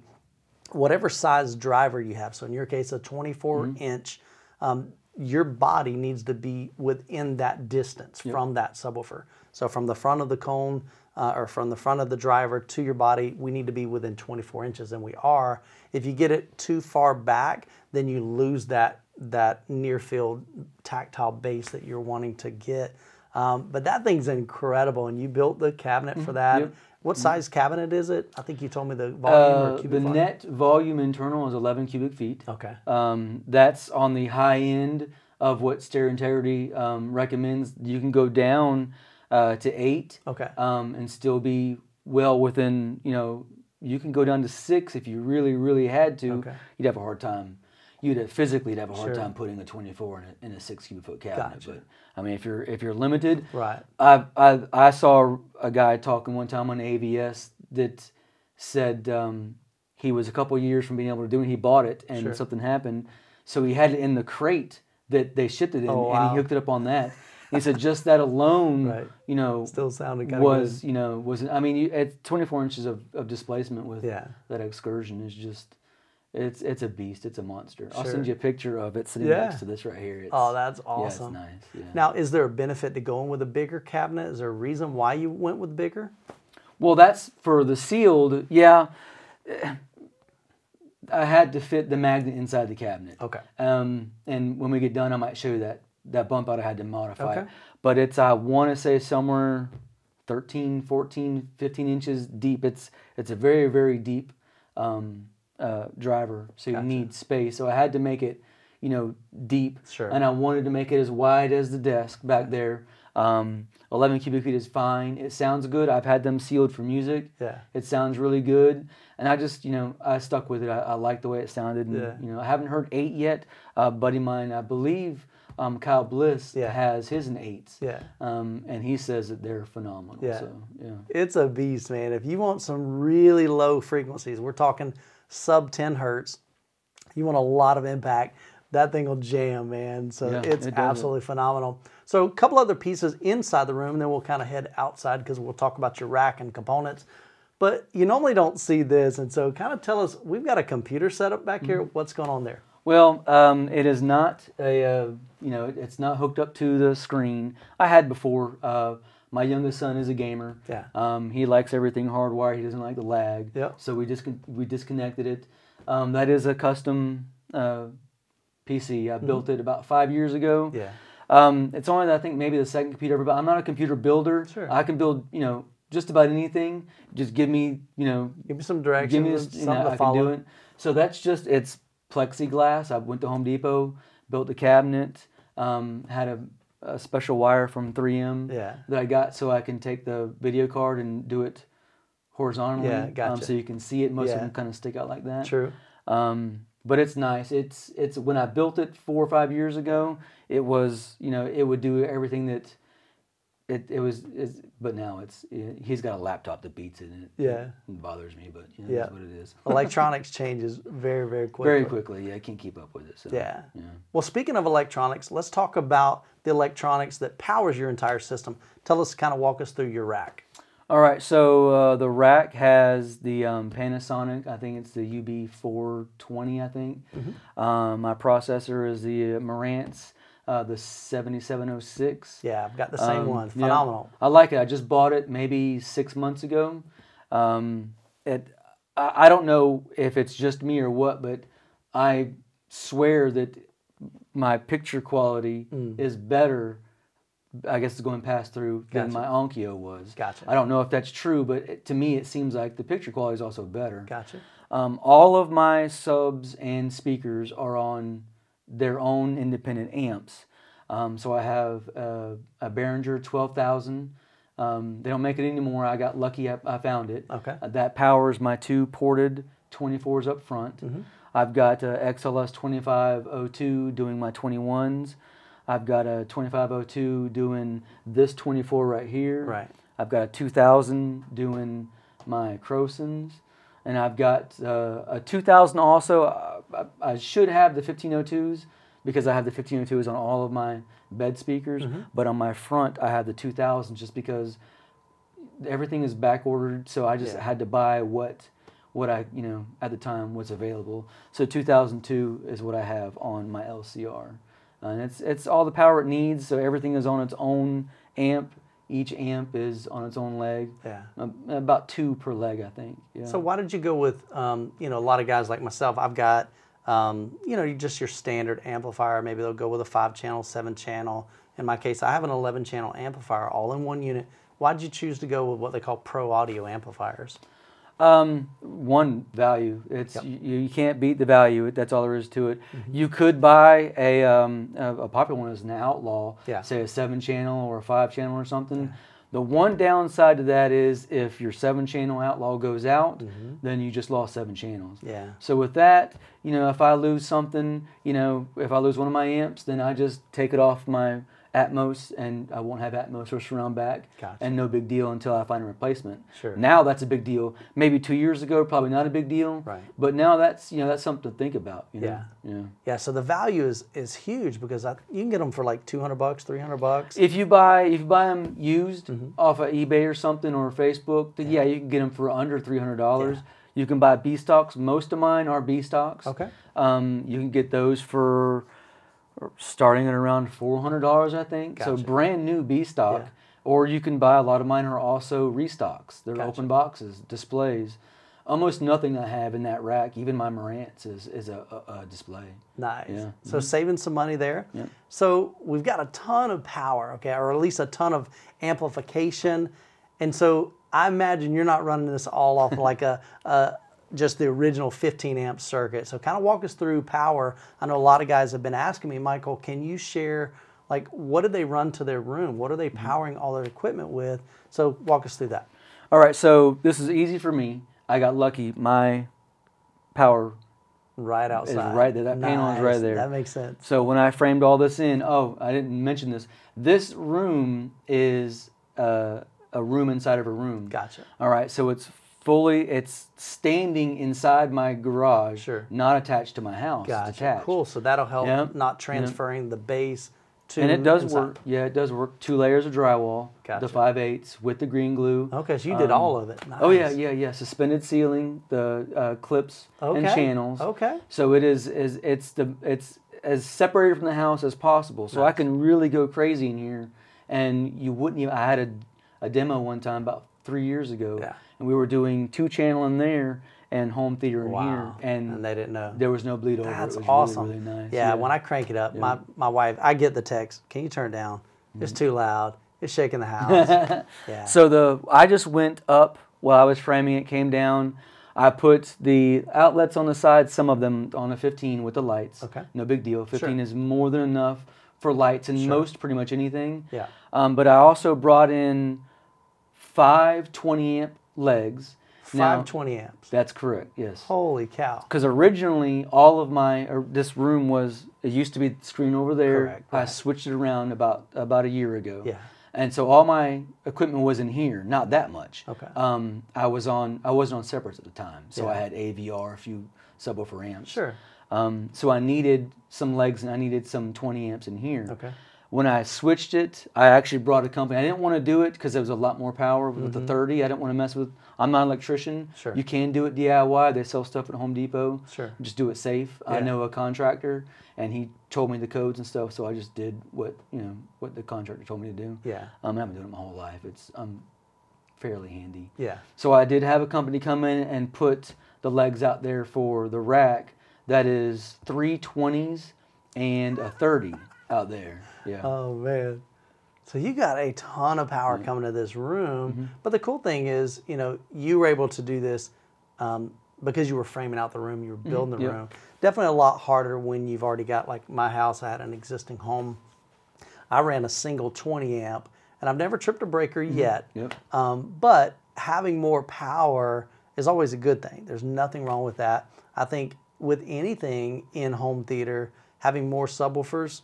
whatever size driver you have, so in your case, a twenty-four inch, mm-hmm. um, your body needs to be within that distance yep. from that subwoofer. So from the front of the cone uh, or from the front of the driver to your body, we need to be within twenty-four inches, and we are. If you get it too far back, then you lose that, that near field tactile base that you're wanting to get. Um, but that thing's incredible, and you built the cabinet mm-hmm. for that. Yep. What size cabinet is it? I think you told me the volume uh, or cubic The volume. net volume internal is eleven cubic feet. Okay. Um, that's on the high end of what Stereo Integrity um, recommends. You can go down uh, to eight. Okay. Um, and still be well within, you know, you can go down to six if you really, really had to. Okay. You'd have a hard time. You'd have, physically you'd have a hard sure. time putting a twenty-four in a, in a six cubic foot cabinet. Gotcha. But I mean, if you're if you're limited, right? I I I saw a guy talking one time on A V S that said um, he was a couple years from being able to do it. He bought it and sure. something happened, so he had it in the crate that they shipped it in, oh, wow. and he hooked it up on that. He said just that alone, right. you know, still sounded kind was, of you know, was I mean, you, at twenty-four inches of, of displacement with yeah. that Excursion is just, it's it's a beast. It's a monster. Sure. I'll send you a picture of it sitting yeah. next to this right here. It's, oh, that's awesome. Yeah, it's nice. Yeah. Now, is there a benefit to going with a bigger cabinet? Is there a reason why you went with bigger? Well, that's for the sealed, yeah. I had to fit the magnet inside the cabinet. Okay. Um, and when we get done, I might show you that, that bump out I had to modify. Okay. But it's, I want to say, somewhere thirteen, fourteen, fifteen inches deep. It's it's a very, very deep um, uh, driver, so you gotcha. Need space. So I had to make it, you know, deep. Sure. And I wanted to make it as wide as the desk back there. Um, eleven cubic feet is fine. It sounds good. I've had them sealed for music. Yeah. It sounds really good. And I just, you know, I stuck with it. I, I liked the way it sounded. And, yeah. you know, I haven't heard eight yet. Uh, buddy of mine, I believe um, Kyle Bliss yeah. has his in eights. Yeah. Um, and he says that they're phenomenal. Yeah. So, yeah. It's a beast, man. If you want some really low frequencies, we're talking sub ten hertz, you want a lot of impact, that thing will jam, man. So yeah, it's it absolutely phenomenal. So a couple other pieces inside the room, and then we'll kind of head outside because we'll talk about your rack and components. But you normally don't see this, and so kind of tell us, we've got a computer setup back here. Mm-hmm. What's going on there? Well, um, it is not a, uh, you know, it's not hooked up to the screen. I had before. Uh, my youngest son is a gamer. Yeah. Um, he likes everything hardwired. He doesn't like the lag. Yep. So we just we disconnected it. Um, that is a custom uh, P C. I mm-hmm. built it about five years ago. Yeah. Um, it's only, I think, maybe the second computer ever, but I'm not a computer builder. Sure. I can build, you know, just about anything. Just give me, you know, give me some directions. Give me this, you know, I can do it. So that's just, it's plexiglass. I went to Home Depot, built the cabinet, um, had a, a special wire from three M yeah. that I got so I can take the video card and do it horizontally. Yeah, gotcha. Um, so you can see it. Most yeah. of them kind of stick out like that. True. Um, But it's nice. It's it's when I built it four or five years ago, it was, you know, it would do everything that it it was. It's, but now it's it, he's got a laptop that beats it. And it yeah, it bothers me, but you know, yeah, that's what it is. Electronics changes very very quickly. Very quickly, yeah. I can't keep up with it. So, yeah. yeah. Well, speaking of electronics, let's talk about the electronics that powers your entire system. Tell us, kind of walk us through your rack. All right, so uh, the rack has the um, Panasonic, I think it's the U B four twenty, I think. Mm-hmm. um, my processor is the Marantz, uh, the seventy-seven oh six. Yeah, I've got the same um, one. Phenomenal. Yeah, I like it. I just bought it maybe six months ago. Um, it, I, I don't know if it's just me or what, but I swear that my picture quality mm. is better, I guess it's going pass through, gotcha. Than my Onkyo was. Gotcha. I don't know if that's true, but it, to me it seems like the picture quality is also better. Gotcha. Um, all of my subs and speakers are on their own independent amps. Um, so I have a, a Behringer twelve thousand. Um, they don't make it anymore. I got lucky. I, I found it. Okay. Uh, that powers my two ported twenty-fours up front. Mm-hmm. I've got a X L S twenty-five oh two doing my twenty-ones. I've got a twenty-five oh two doing this twenty-four right here. Right. I've got a two thousand doing my Crowsons. And I've got uh, a two thousand also. I, I, I should have the fifteen oh twos because I have the fifteen oh twos on all of my bed speakers. Mm-hmm. But on my front, I have the two thousand just because everything is back-ordered. So I just yeah. had to buy what... what I, you know, at the time was available. So two thousand two is what I have on my L C R. And it's it's all the power it needs, so everything is on its own amp. Each amp is on its own leg. Yeah, about two per leg, I think. Yeah. So why did you go with um, you know, a lot of guys like myself? I've got um, you know, just your standard amplifier. Maybe they'll go with a five-channel, seven-channel. In my case, I have an eleven-channel amplifier, all in one unit. Why did you choose to go with what they call pro audio amplifiers? Um, one, value. It's yep. you, you can't beat the value. That's all there is to it. Mm-hmm. You could buy a, um, a a popular one is an Outlaw, yeah. say a seven channel or a five channel or something. Yeah. The one downside to that is if your seven channel Outlaw goes out, mm-hmm. then you just lost seven channels. Yeah. So with that, you know, if I lose something, you know, if I lose one of my amps, then I just take it off my Atmos, and I won't have Atmos or surround back, gotcha. And no big deal until I find a replacement. Sure. Now that's a big deal. Maybe two years ago, probably not a big deal. Right. But now that's, you know, that's something to think about. You know? Yeah. Yeah. Yeah. So the value is is huge, because I, you can get them for like two hundred bucks, three hundred bucks. If you buy if you buy them used mm-hmm. off of eBay or something or Facebook, then yeah, yeah you can get them for under three hundred dollars. Yeah. You can buy B stocks. Most of mine are B stocks. Okay. Um, you can get those for starting at around four hundred dollars, I think. Gotcha. So brand new B stock. Yeah. Or you can buy, a lot of mine are also restocks. They're gotcha. Open boxes, displays. Almost nothing I have in that rack, even my Marantz, is, is a, a, a display. Nice. Yeah. So mm-hmm. saving some money there. Yeah. So we've got a ton of power, okay, or at least a ton of amplification. And so I imagine you're not running this all off like a, a just the original fifteen amp circuit. So kind of walk us through power. I know a lot of guys have been asking me, Michael, can you share, like, what do they run to their room? What are they powering all their equipment with? So walk us through that. All right, so this is easy for me. I got lucky. My power right outside. Is right there. That nice. Panel is right there. That makes sense. So when I framed all this in, oh, I didn't mention this. This room is uh, a room inside of a room. Gotcha. All right, so it's fully, it's standing inside my garage, sure. not attached to my house. Gotcha. It's attached. Cool. So that'll help yep. not transferring yep. the base to and it does inside. Work. Yeah, it does work. Two layers of drywall, gotcha. The five eighths with the green glue. Okay, so you um, did all of it. Nice. Oh yeah, yeah, yeah. Suspended ceiling, the uh, clips okay. and channels. Okay. So it is is it's the it's as separated from the house as possible. So nice. I can really go crazy in here, and you wouldn't even. I had a a demo one time about three years ago. Yeah. And we were doing two channel in there and home theater in wow. here. And, and they didn't know. There was no bleed over. That's it was awesome. Really, really nice. Yeah, yeah, when I crank it up, yeah. my, my wife, I get the text, can you turn it down? Mm-hmm. It's too loud. It's shaking the house. yeah. So the I just went up while I was framing it, came down. I put the outlets on the side, some of them on a fifteen with the lights. Okay. No big deal. fifteen sure. is more than enough for lights and sure. most pretty much anything. Yeah. Um, but I also brought in five twenty amp legs. five twenty amps. That's correct, yes. Holy cow. Because originally all of my, or this room was, it used to be the screen over there. Correct, right. I switched it around about about a year ago. Yeah. And so all my equipment was in here, not that much. Okay. Um, I, was on, I wasn't on separates at the time. So yeah. I had A V R, a few subwoofer amps. Sure. Um, so I needed some legs and I needed some twenty amps in here. Okay. When I switched it, I actually brought a company. I didn't want to do it because there was a lot more power with mm-hmm. the thirty. I didn't want to mess with, I'm not an electrician. Sure. You can do it D I Y. They sell stuff at Home Depot. Sure. Just do it safe. Yeah. I know a contractor, and he told me the codes and stuff, so I just did what, you know, what the contractor told me to do. Yeah. Um, I've been doing it my whole life. It's um, fairly handy. Yeah. So I did have a company come in and put the legs out there for the rack. That is three twenties and a thirty. Out there, yeah. Oh man, so you got a ton of power mm-hmm. coming to this room. Mm-hmm. But the cool thing is, you know, you were able to do this um, because you were framing out the room, you were building mm-hmm. the yep. room. Definitely a lot harder when you've already got, like my house. I had an existing home. I ran a single twenty amp, and I've never tripped a breaker mm-hmm. yet. Yep. Um, but having more power is always a good thing. There's nothing wrong with that. I think with anything in home theater, having more subwoofers.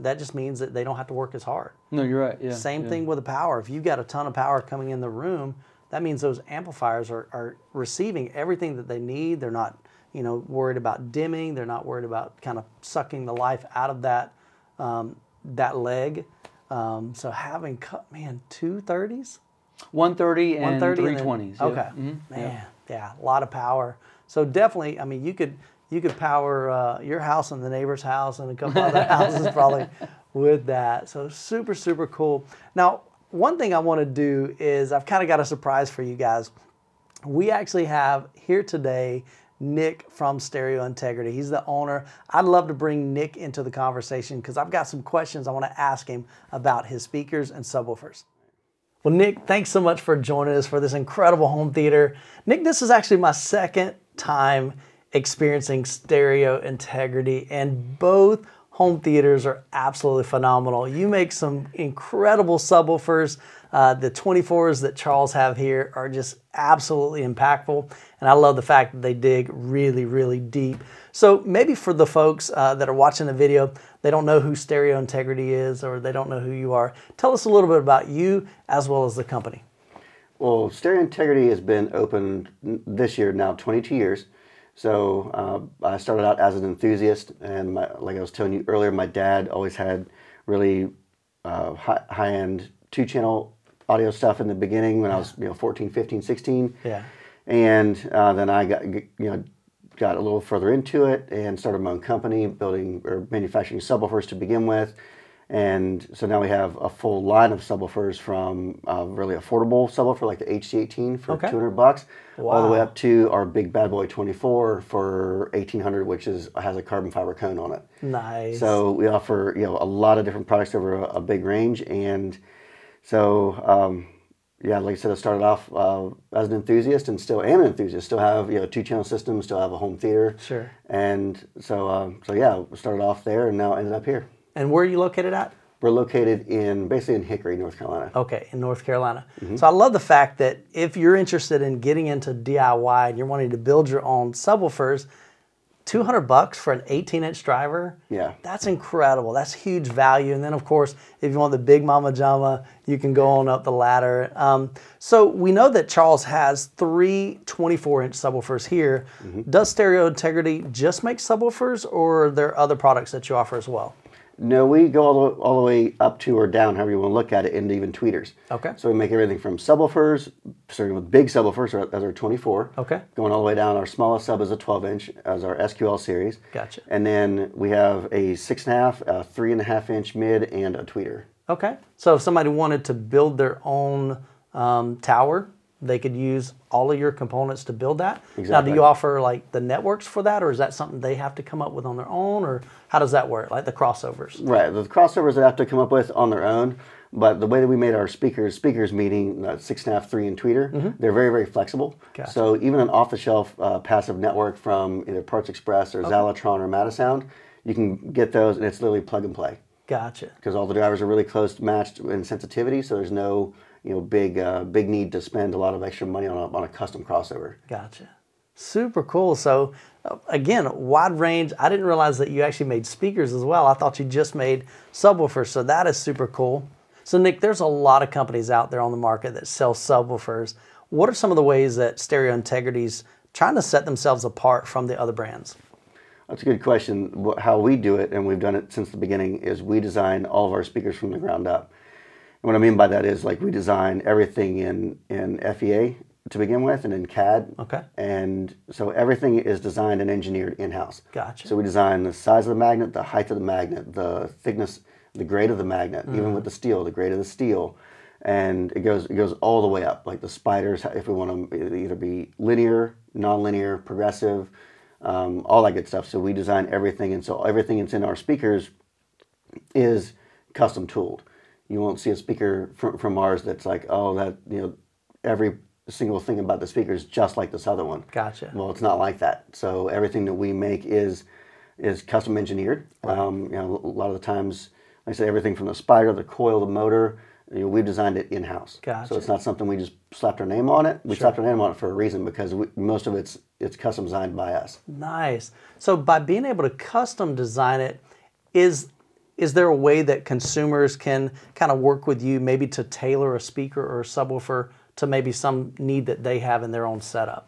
That just means that they don't have to work as hard. No, you're right. Yeah, Same yeah. thing with the power. If you've got a ton of power coming in the room, that means those amplifiers are, are receiving everything that they need. They're not, you know, worried about dimming. They're not worried about kind of sucking the life out of that um, that leg. Um, so having, man, two thirties? one thirty and three twenties. Yeah. Okay. Mm-hmm. Man, yeah. yeah, a lot of power. So definitely, I mean, you could... You could power uh, your house and the neighbor's house and a couple other houses probably with that. So super, super cool. Now, one thing I want to do is I've kind of got a surprise for you guys. We actually have here today Nick from Stereo Integrity. He's the owner. I'd love to bring Nick into the conversation because I've got some questions I want to ask him about his speakers and subwoofers. Well, Nick, thanks so much for joining us for this incredible home theater. Nick, this is actually my second time experiencing Stereo Integrity, and both home theaters are absolutely phenomenal. You make some incredible subwoofers. Uh, the twenty-fours that Charles have here are just absolutely impactful. And I love the fact that they dig really, really deep. So maybe for the folks uh, that are watching the video, they don't know who Stereo Integrity is or they don't know who you are. Tell us a little bit about you as well as the company. Well, Stereo Integrity has been open this year now twenty-two years. So uh, I started out as an enthusiast, and my, like I was telling you earlier, my dad always had really uh, high-end two-channel audio stuff in the beginning when I was, you know, fourteen, fifteen, sixteen. Yeah. And uh, then I got, you know, got a little further into it and started my own company, building or manufacturing subwoofers to begin with. And so now we have a full line of subwoofers from uh, really affordable subwoofer like the H C eighteen for okay. two hundred bucks, wow. all the way up to our big bad boy twenty-four for eighteen hundred, which is has a carbon fiber cone on it. Nice. So we offer, you know, a lot of different products over a, a big range, and so um, yeah, like I said, I started off uh, as an enthusiast and still am an enthusiast. Still have, you know, two channel systems, still have a home theater. Sure. And so uh, so yeah, started off there and now ended up here. And where are you located at? We're located in, basically in Hickory, North Carolina. Okay, in North Carolina. Mm-hmm. So I love the fact that if you're interested in getting into D I Y and you're wanting to build your own subwoofers, two hundred bucks for an eighteen inch driver? Yeah. That's incredible. That's huge value. And then, of course, if you want the big mama jama, you can go on up the ladder. Um, so we know that Charles has three twenty-four inch subwoofers here. Mm-hmm. Does Stereo Integrity just make subwoofers, or are there other products that you offer as well? No, we go all the, all the way up to or down, however you want to look at it, and even tweeters. Okay. So we make everything from subwoofers, starting with big subwoofers as our twenty-four. Okay. Going all the way down, our smallest sub is a twelve inch as our S Q L series. Gotcha. And then we have a six and a half, a three and a half inch mid, and a tweeter. Okay. So if somebody wanted to build their own um, tower, they could use all of your components to build that. Exactly. Now, do you offer like the networks for that, or is that something they have to come up with on their own, or how does that work? Like the crossovers? Right, the crossovers they have to come up with on their own. But the way that we made our speakers, speakers meeting, that six and a half, three and tweeter, mm-hmm. they're very, very flexible. Gotcha. So even an off-the-shelf uh, passive network from either Parts Express or okay. Zalatron or Matasound, you can get those, and it's literally plug and play. Gotcha. Because all the drivers are really close matched in sensitivity, so there's no, you know, big uh, big need to spend a lot of extra money on a, on a custom crossover. Gotcha. Super cool. So uh, again, wide range. I didn't realize that you actually made speakers as well. I thought you just made subwoofers, so that is super cool. So Nick, there's a lot of companies out there on the market that sell subwoofers. What are some of the ways that Stereo Integrity's trying to set themselves apart from the other brands? That's a good question. How we do it, and we've done it since the beginning, is we design all of our speakers from the ground up. What I mean by that is, like, we design everything in, in F E A to begin with and in C A D. Okay. And so everything is designed and engineered in-house. Gotcha. So we design the size of the magnet, the height of the magnet, the thickness, the grade of the magnet, mm-hmm. even with the steel, the grade of the steel. And it goes, it goes all the way up, like the spiders, if we want to either be linear, non-linear, progressive, um, all that good stuff. So we design everything, and so everything that's in our speakers is custom tooled. You won't see a speaker from, from ours that's like, oh, that, you know, every single thing about the speaker is just like this other one. Gotcha. Well, it's not like that. So everything that we make is is custom engineered. Right. Um, you know, a lot of the times, like I say, everything from the spider, the coil, the motor, you know, we've designed it in-house. Gotcha. So it's not something we just slapped our name on it. We sure. slapped our name on it for a reason, because we, most of it's it's custom designed by us. Nice. So by being able to custom design it, is Is there a way that consumers can kind of work with you maybe to tailor a speaker or a subwoofer to maybe some need that they have in their own setup?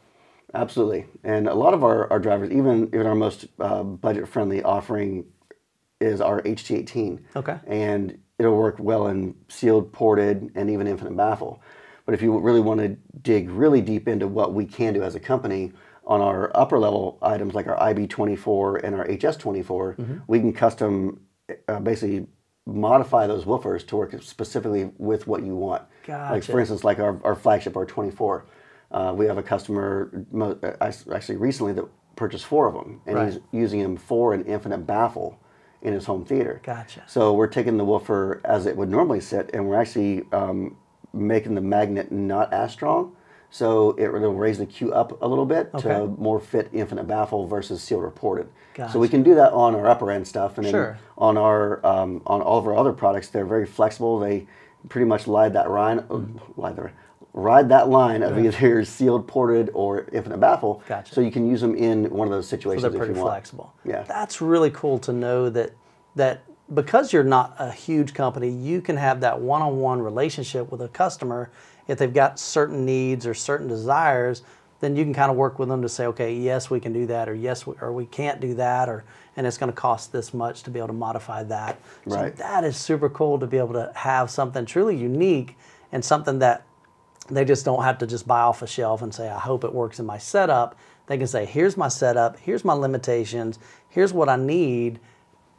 Absolutely. And a lot of our, our drivers, even, even our most uh, budget-friendly offering is our H T eighteen. Okay. And it'll work well in sealed, ported, and even infinite baffle. But if you really want to dig really deep into what we can do as a company, on our upper-level items like our I B twenty-four and our H S twenty-four, mm-hmm. we can custom... Uh, basically modify those woofers to work specifically with what you want. Gotcha. Like, for instance, like our, our flagship, our twenty-four. Uh, we have a customer actually recently that purchased four of them, and right. he's using them for an infinite baffle in his home theater. Gotcha. So we're taking the woofer as it would normally sit, and we're actually um, making the magnet not as strong, So it will raise the Q up a little bit okay. to more fit infinite baffle versus sealed reported. Gotcha. So we can do that on our upper end stuff, and sure. then on our um, on all of our other products, they're very flexible. They pretty much ride that line, mm-hmm. ride, the, ride that line of yeah. either sealed ported or infinite baffle. Gotcha. So you can use them in one of those situations. So they're pretty if you want. flexible. Yeah, that's really cool to know that that. Because you're not a huge company, you can have that one-on-one relationship with a customer. If they've got certain needs or certain desires, then you can kind of work with them to say, okay, yes, we can do that, or yes, we, or we can't do that, or and it's going to cost this much to be able to modify that. Right. So that is super cool to be able to have something truly unique and something that they just don't have to just buy off a shelf and say, I hope it works in my setup. They can say, here's my setup, here's my limitations, here's what I need.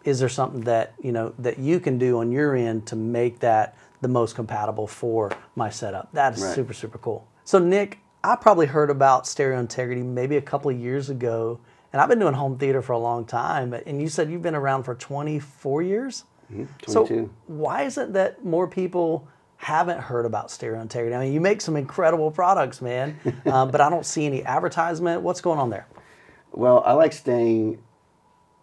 Is there something that you know that you can do on your end to make that the most compatible for my setup? That is right. super, super cool. So Nick, I probably heard about Stereo Integrity maybe a couple of years ago, and I've been doing home theater for a long time, and you said you've been around for twenty-four years? Mm-hmm. twenty-two. So why is it that more people haven't heard about Stereo Integrity? I mean, you make some incredible products, man, um, but I don't see any advertisement. What's going on there? Well, I like staying...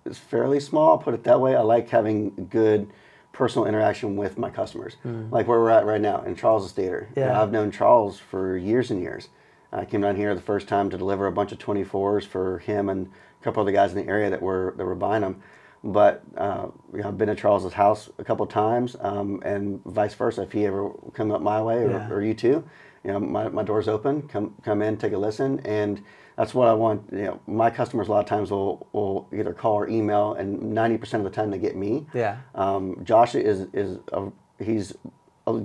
It's fairly small, I'll put it that way. I like having good personal interaction with my customers, mm. like where we're at right now in Charles's theater. Yeah. And I've known Charles for years and years. I came down here the first time to deliver a bunch of twenty-fours for him and a couple of the guys in the area that were that were buying them. But uh, you know, I've been to Charles's house a couple of times, um, and vice versa. If he ever come up my way or, yeah. or you two, you know, my, my door's open. Come come in, take a listen, and. That's what I want. You know, my customers a lot of times will, will either call or email, and ninety percent of the time they get me. Yeah. Um, Josh is is a, he's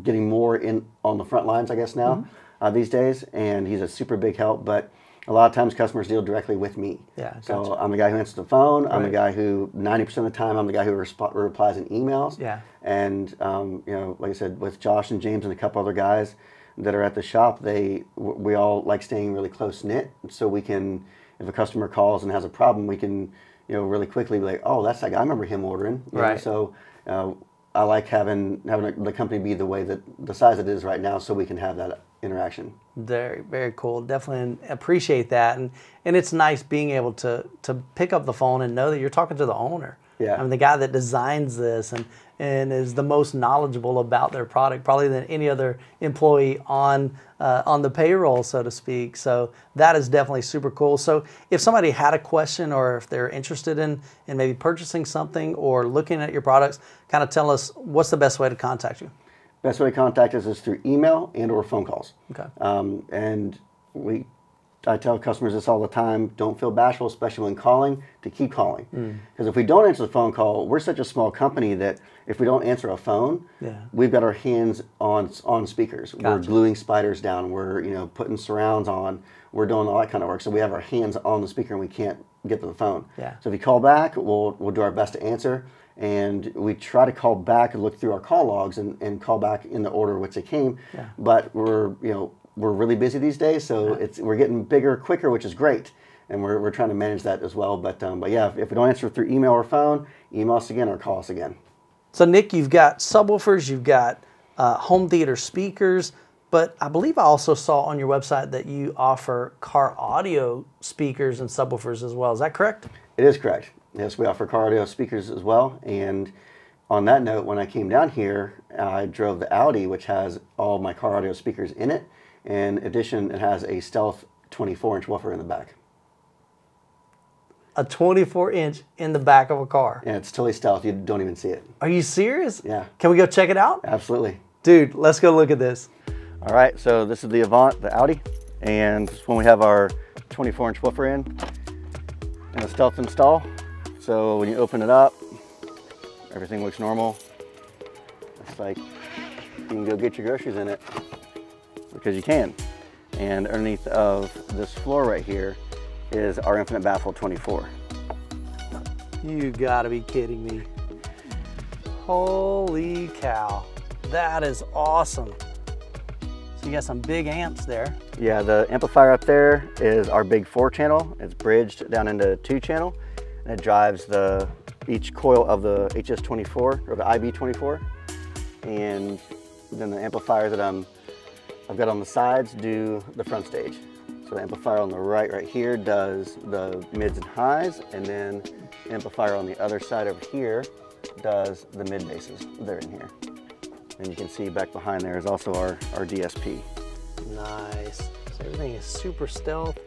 getting more in on the front lines, I guess now mm-hmm. uh, these days, and he's a super big help. But a lot of times customers deal directly with me. Yeah. So gotcha. I'm the guy who answers the phone. Right. I'm the guy who ninety percent of the time I'm the guy who resp replies in emails. Yeah. And um, you know, like I said, with Josh and James and a couple other guys that are at the shop, they we all like staying really close knit, so we can, if a customer calls and has a problem, we can, you know, really quickly be like, oh, that's like I remember him ordering, you right? know? So uh, I like having having the company be the way that the size it is right now, so we can have that interaction. Very very cool. Definitely appreciate that, and and it's nice being able to to pick up the phone and know that you're talking to the owner. Yeah, I mean, the guy that designs this and and is the most knowledgeable about their product, probably than any other employee on uh, on the payroll, so to speak. So that is definitely super cool. So if somebody had a question, or if they're interested in in maybe purchasing something or looking at your products, kind of tell us what's the best way to contact you. Best way to contact us is through email and or phone calls. Okay. Um, and we. I tell customers this all the time, don't feel bashful, especially when calling, to keep calling. Because mm. if we don't answer the phone call, we're such a small company that if we don't answer a phone, yeah. we've got our hands on on speakers. Gotcha. We're gluing spiders down. We're you know putting surrounds on. We're doing all that kind of work. So we have our hands on the speaker and we can't get to the phone. Yeah. So if you call back, we'll, we'll do our best to answer. And we try to call back and look through our call logs and, and call back in the order which they came. Yeah. But we're, you know, we're really busy these days, so it's we're getting bigger, quicker, which is great, and we're we're trying to manage that as well. But um, but yeah, if, if we don't answer through email or phone, email us again or call us again. So Nick, you've got subwoofers, you've got uh, home theater speakers, but I believe I also saw on your website that you offer car audio speakers and subwoofers as well. Is that correct? It is correct. Yes, we offer car audio speakers as well, and. On that note, when I came down here, I drove the Audi, which has all my car audio speakers in it. In addition, it has a Stealth twenty-four inch woofer in the back. A twenty-four inch in the back of a car? Yeah, it's totally stealth. You don't even see it. Are you serious? Yeah. Can we go check it out? Absolutely. Dude, let's go look at this. All right, so this is the Avant, the Audi, and this is when we have our twenty-four inch woofer in and a Stealth install. So when you open it up, everything looks normal. It's like you can go get your groceries in it, because you can. And underneath of this floor right here is our Infinite Baffle twenty-four. You gotta be kidding me. Holy cow. That is awesome. So you got some big amps there. Yeah, the amplifier up there is our big four channel. It's bridged down into two channel, and it drives the each coil of the H S twenty-four or the I B twenty-four, and then the amplifier that I'm I've got on the sides do the front stage. So the amplifier on the right right here does the mids and highs, and then the amplifier on the other side over here does the mid basses. They're in here. And you can see back behind there is also our, our D S P. Nice. So everything is super stealth.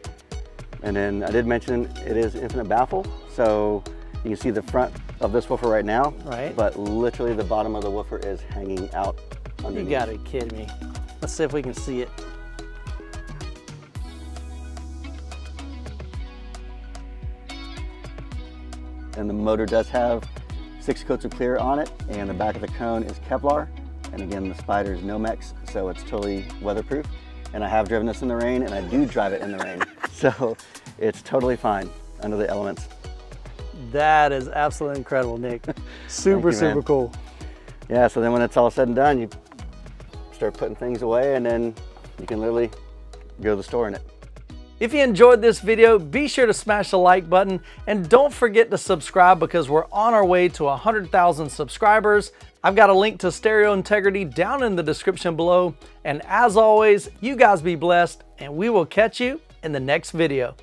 And then I did mention it is infinite baffle. So you can see the front of this woofer right now, right? But literally the bottom of the woofer is hanging out underneath. You gotta kid me. Let's see if we can see it. And the motor does have six coats of clear on it, and the back of the cone is Kevlar. And again, the Spider is Nomex, so it's totally weatherproof. And I have driven this in the rain, and I do drive it in the rain. So it's totally fine under the elements. That is absolutely incredible, Nick. Super, you, super cool. Yeah, so then when it's all said and done, you start putting things away, and then you can literally go to the store in it. If you enjoyed this video, be sure to smash the like button, and don't forget to subscribe, because we're on our way to one hundred thousand subscribers. I've got a link to Stereo Integrity down in the description below. And as always, you guys be blessed, and we will catch you in the next video.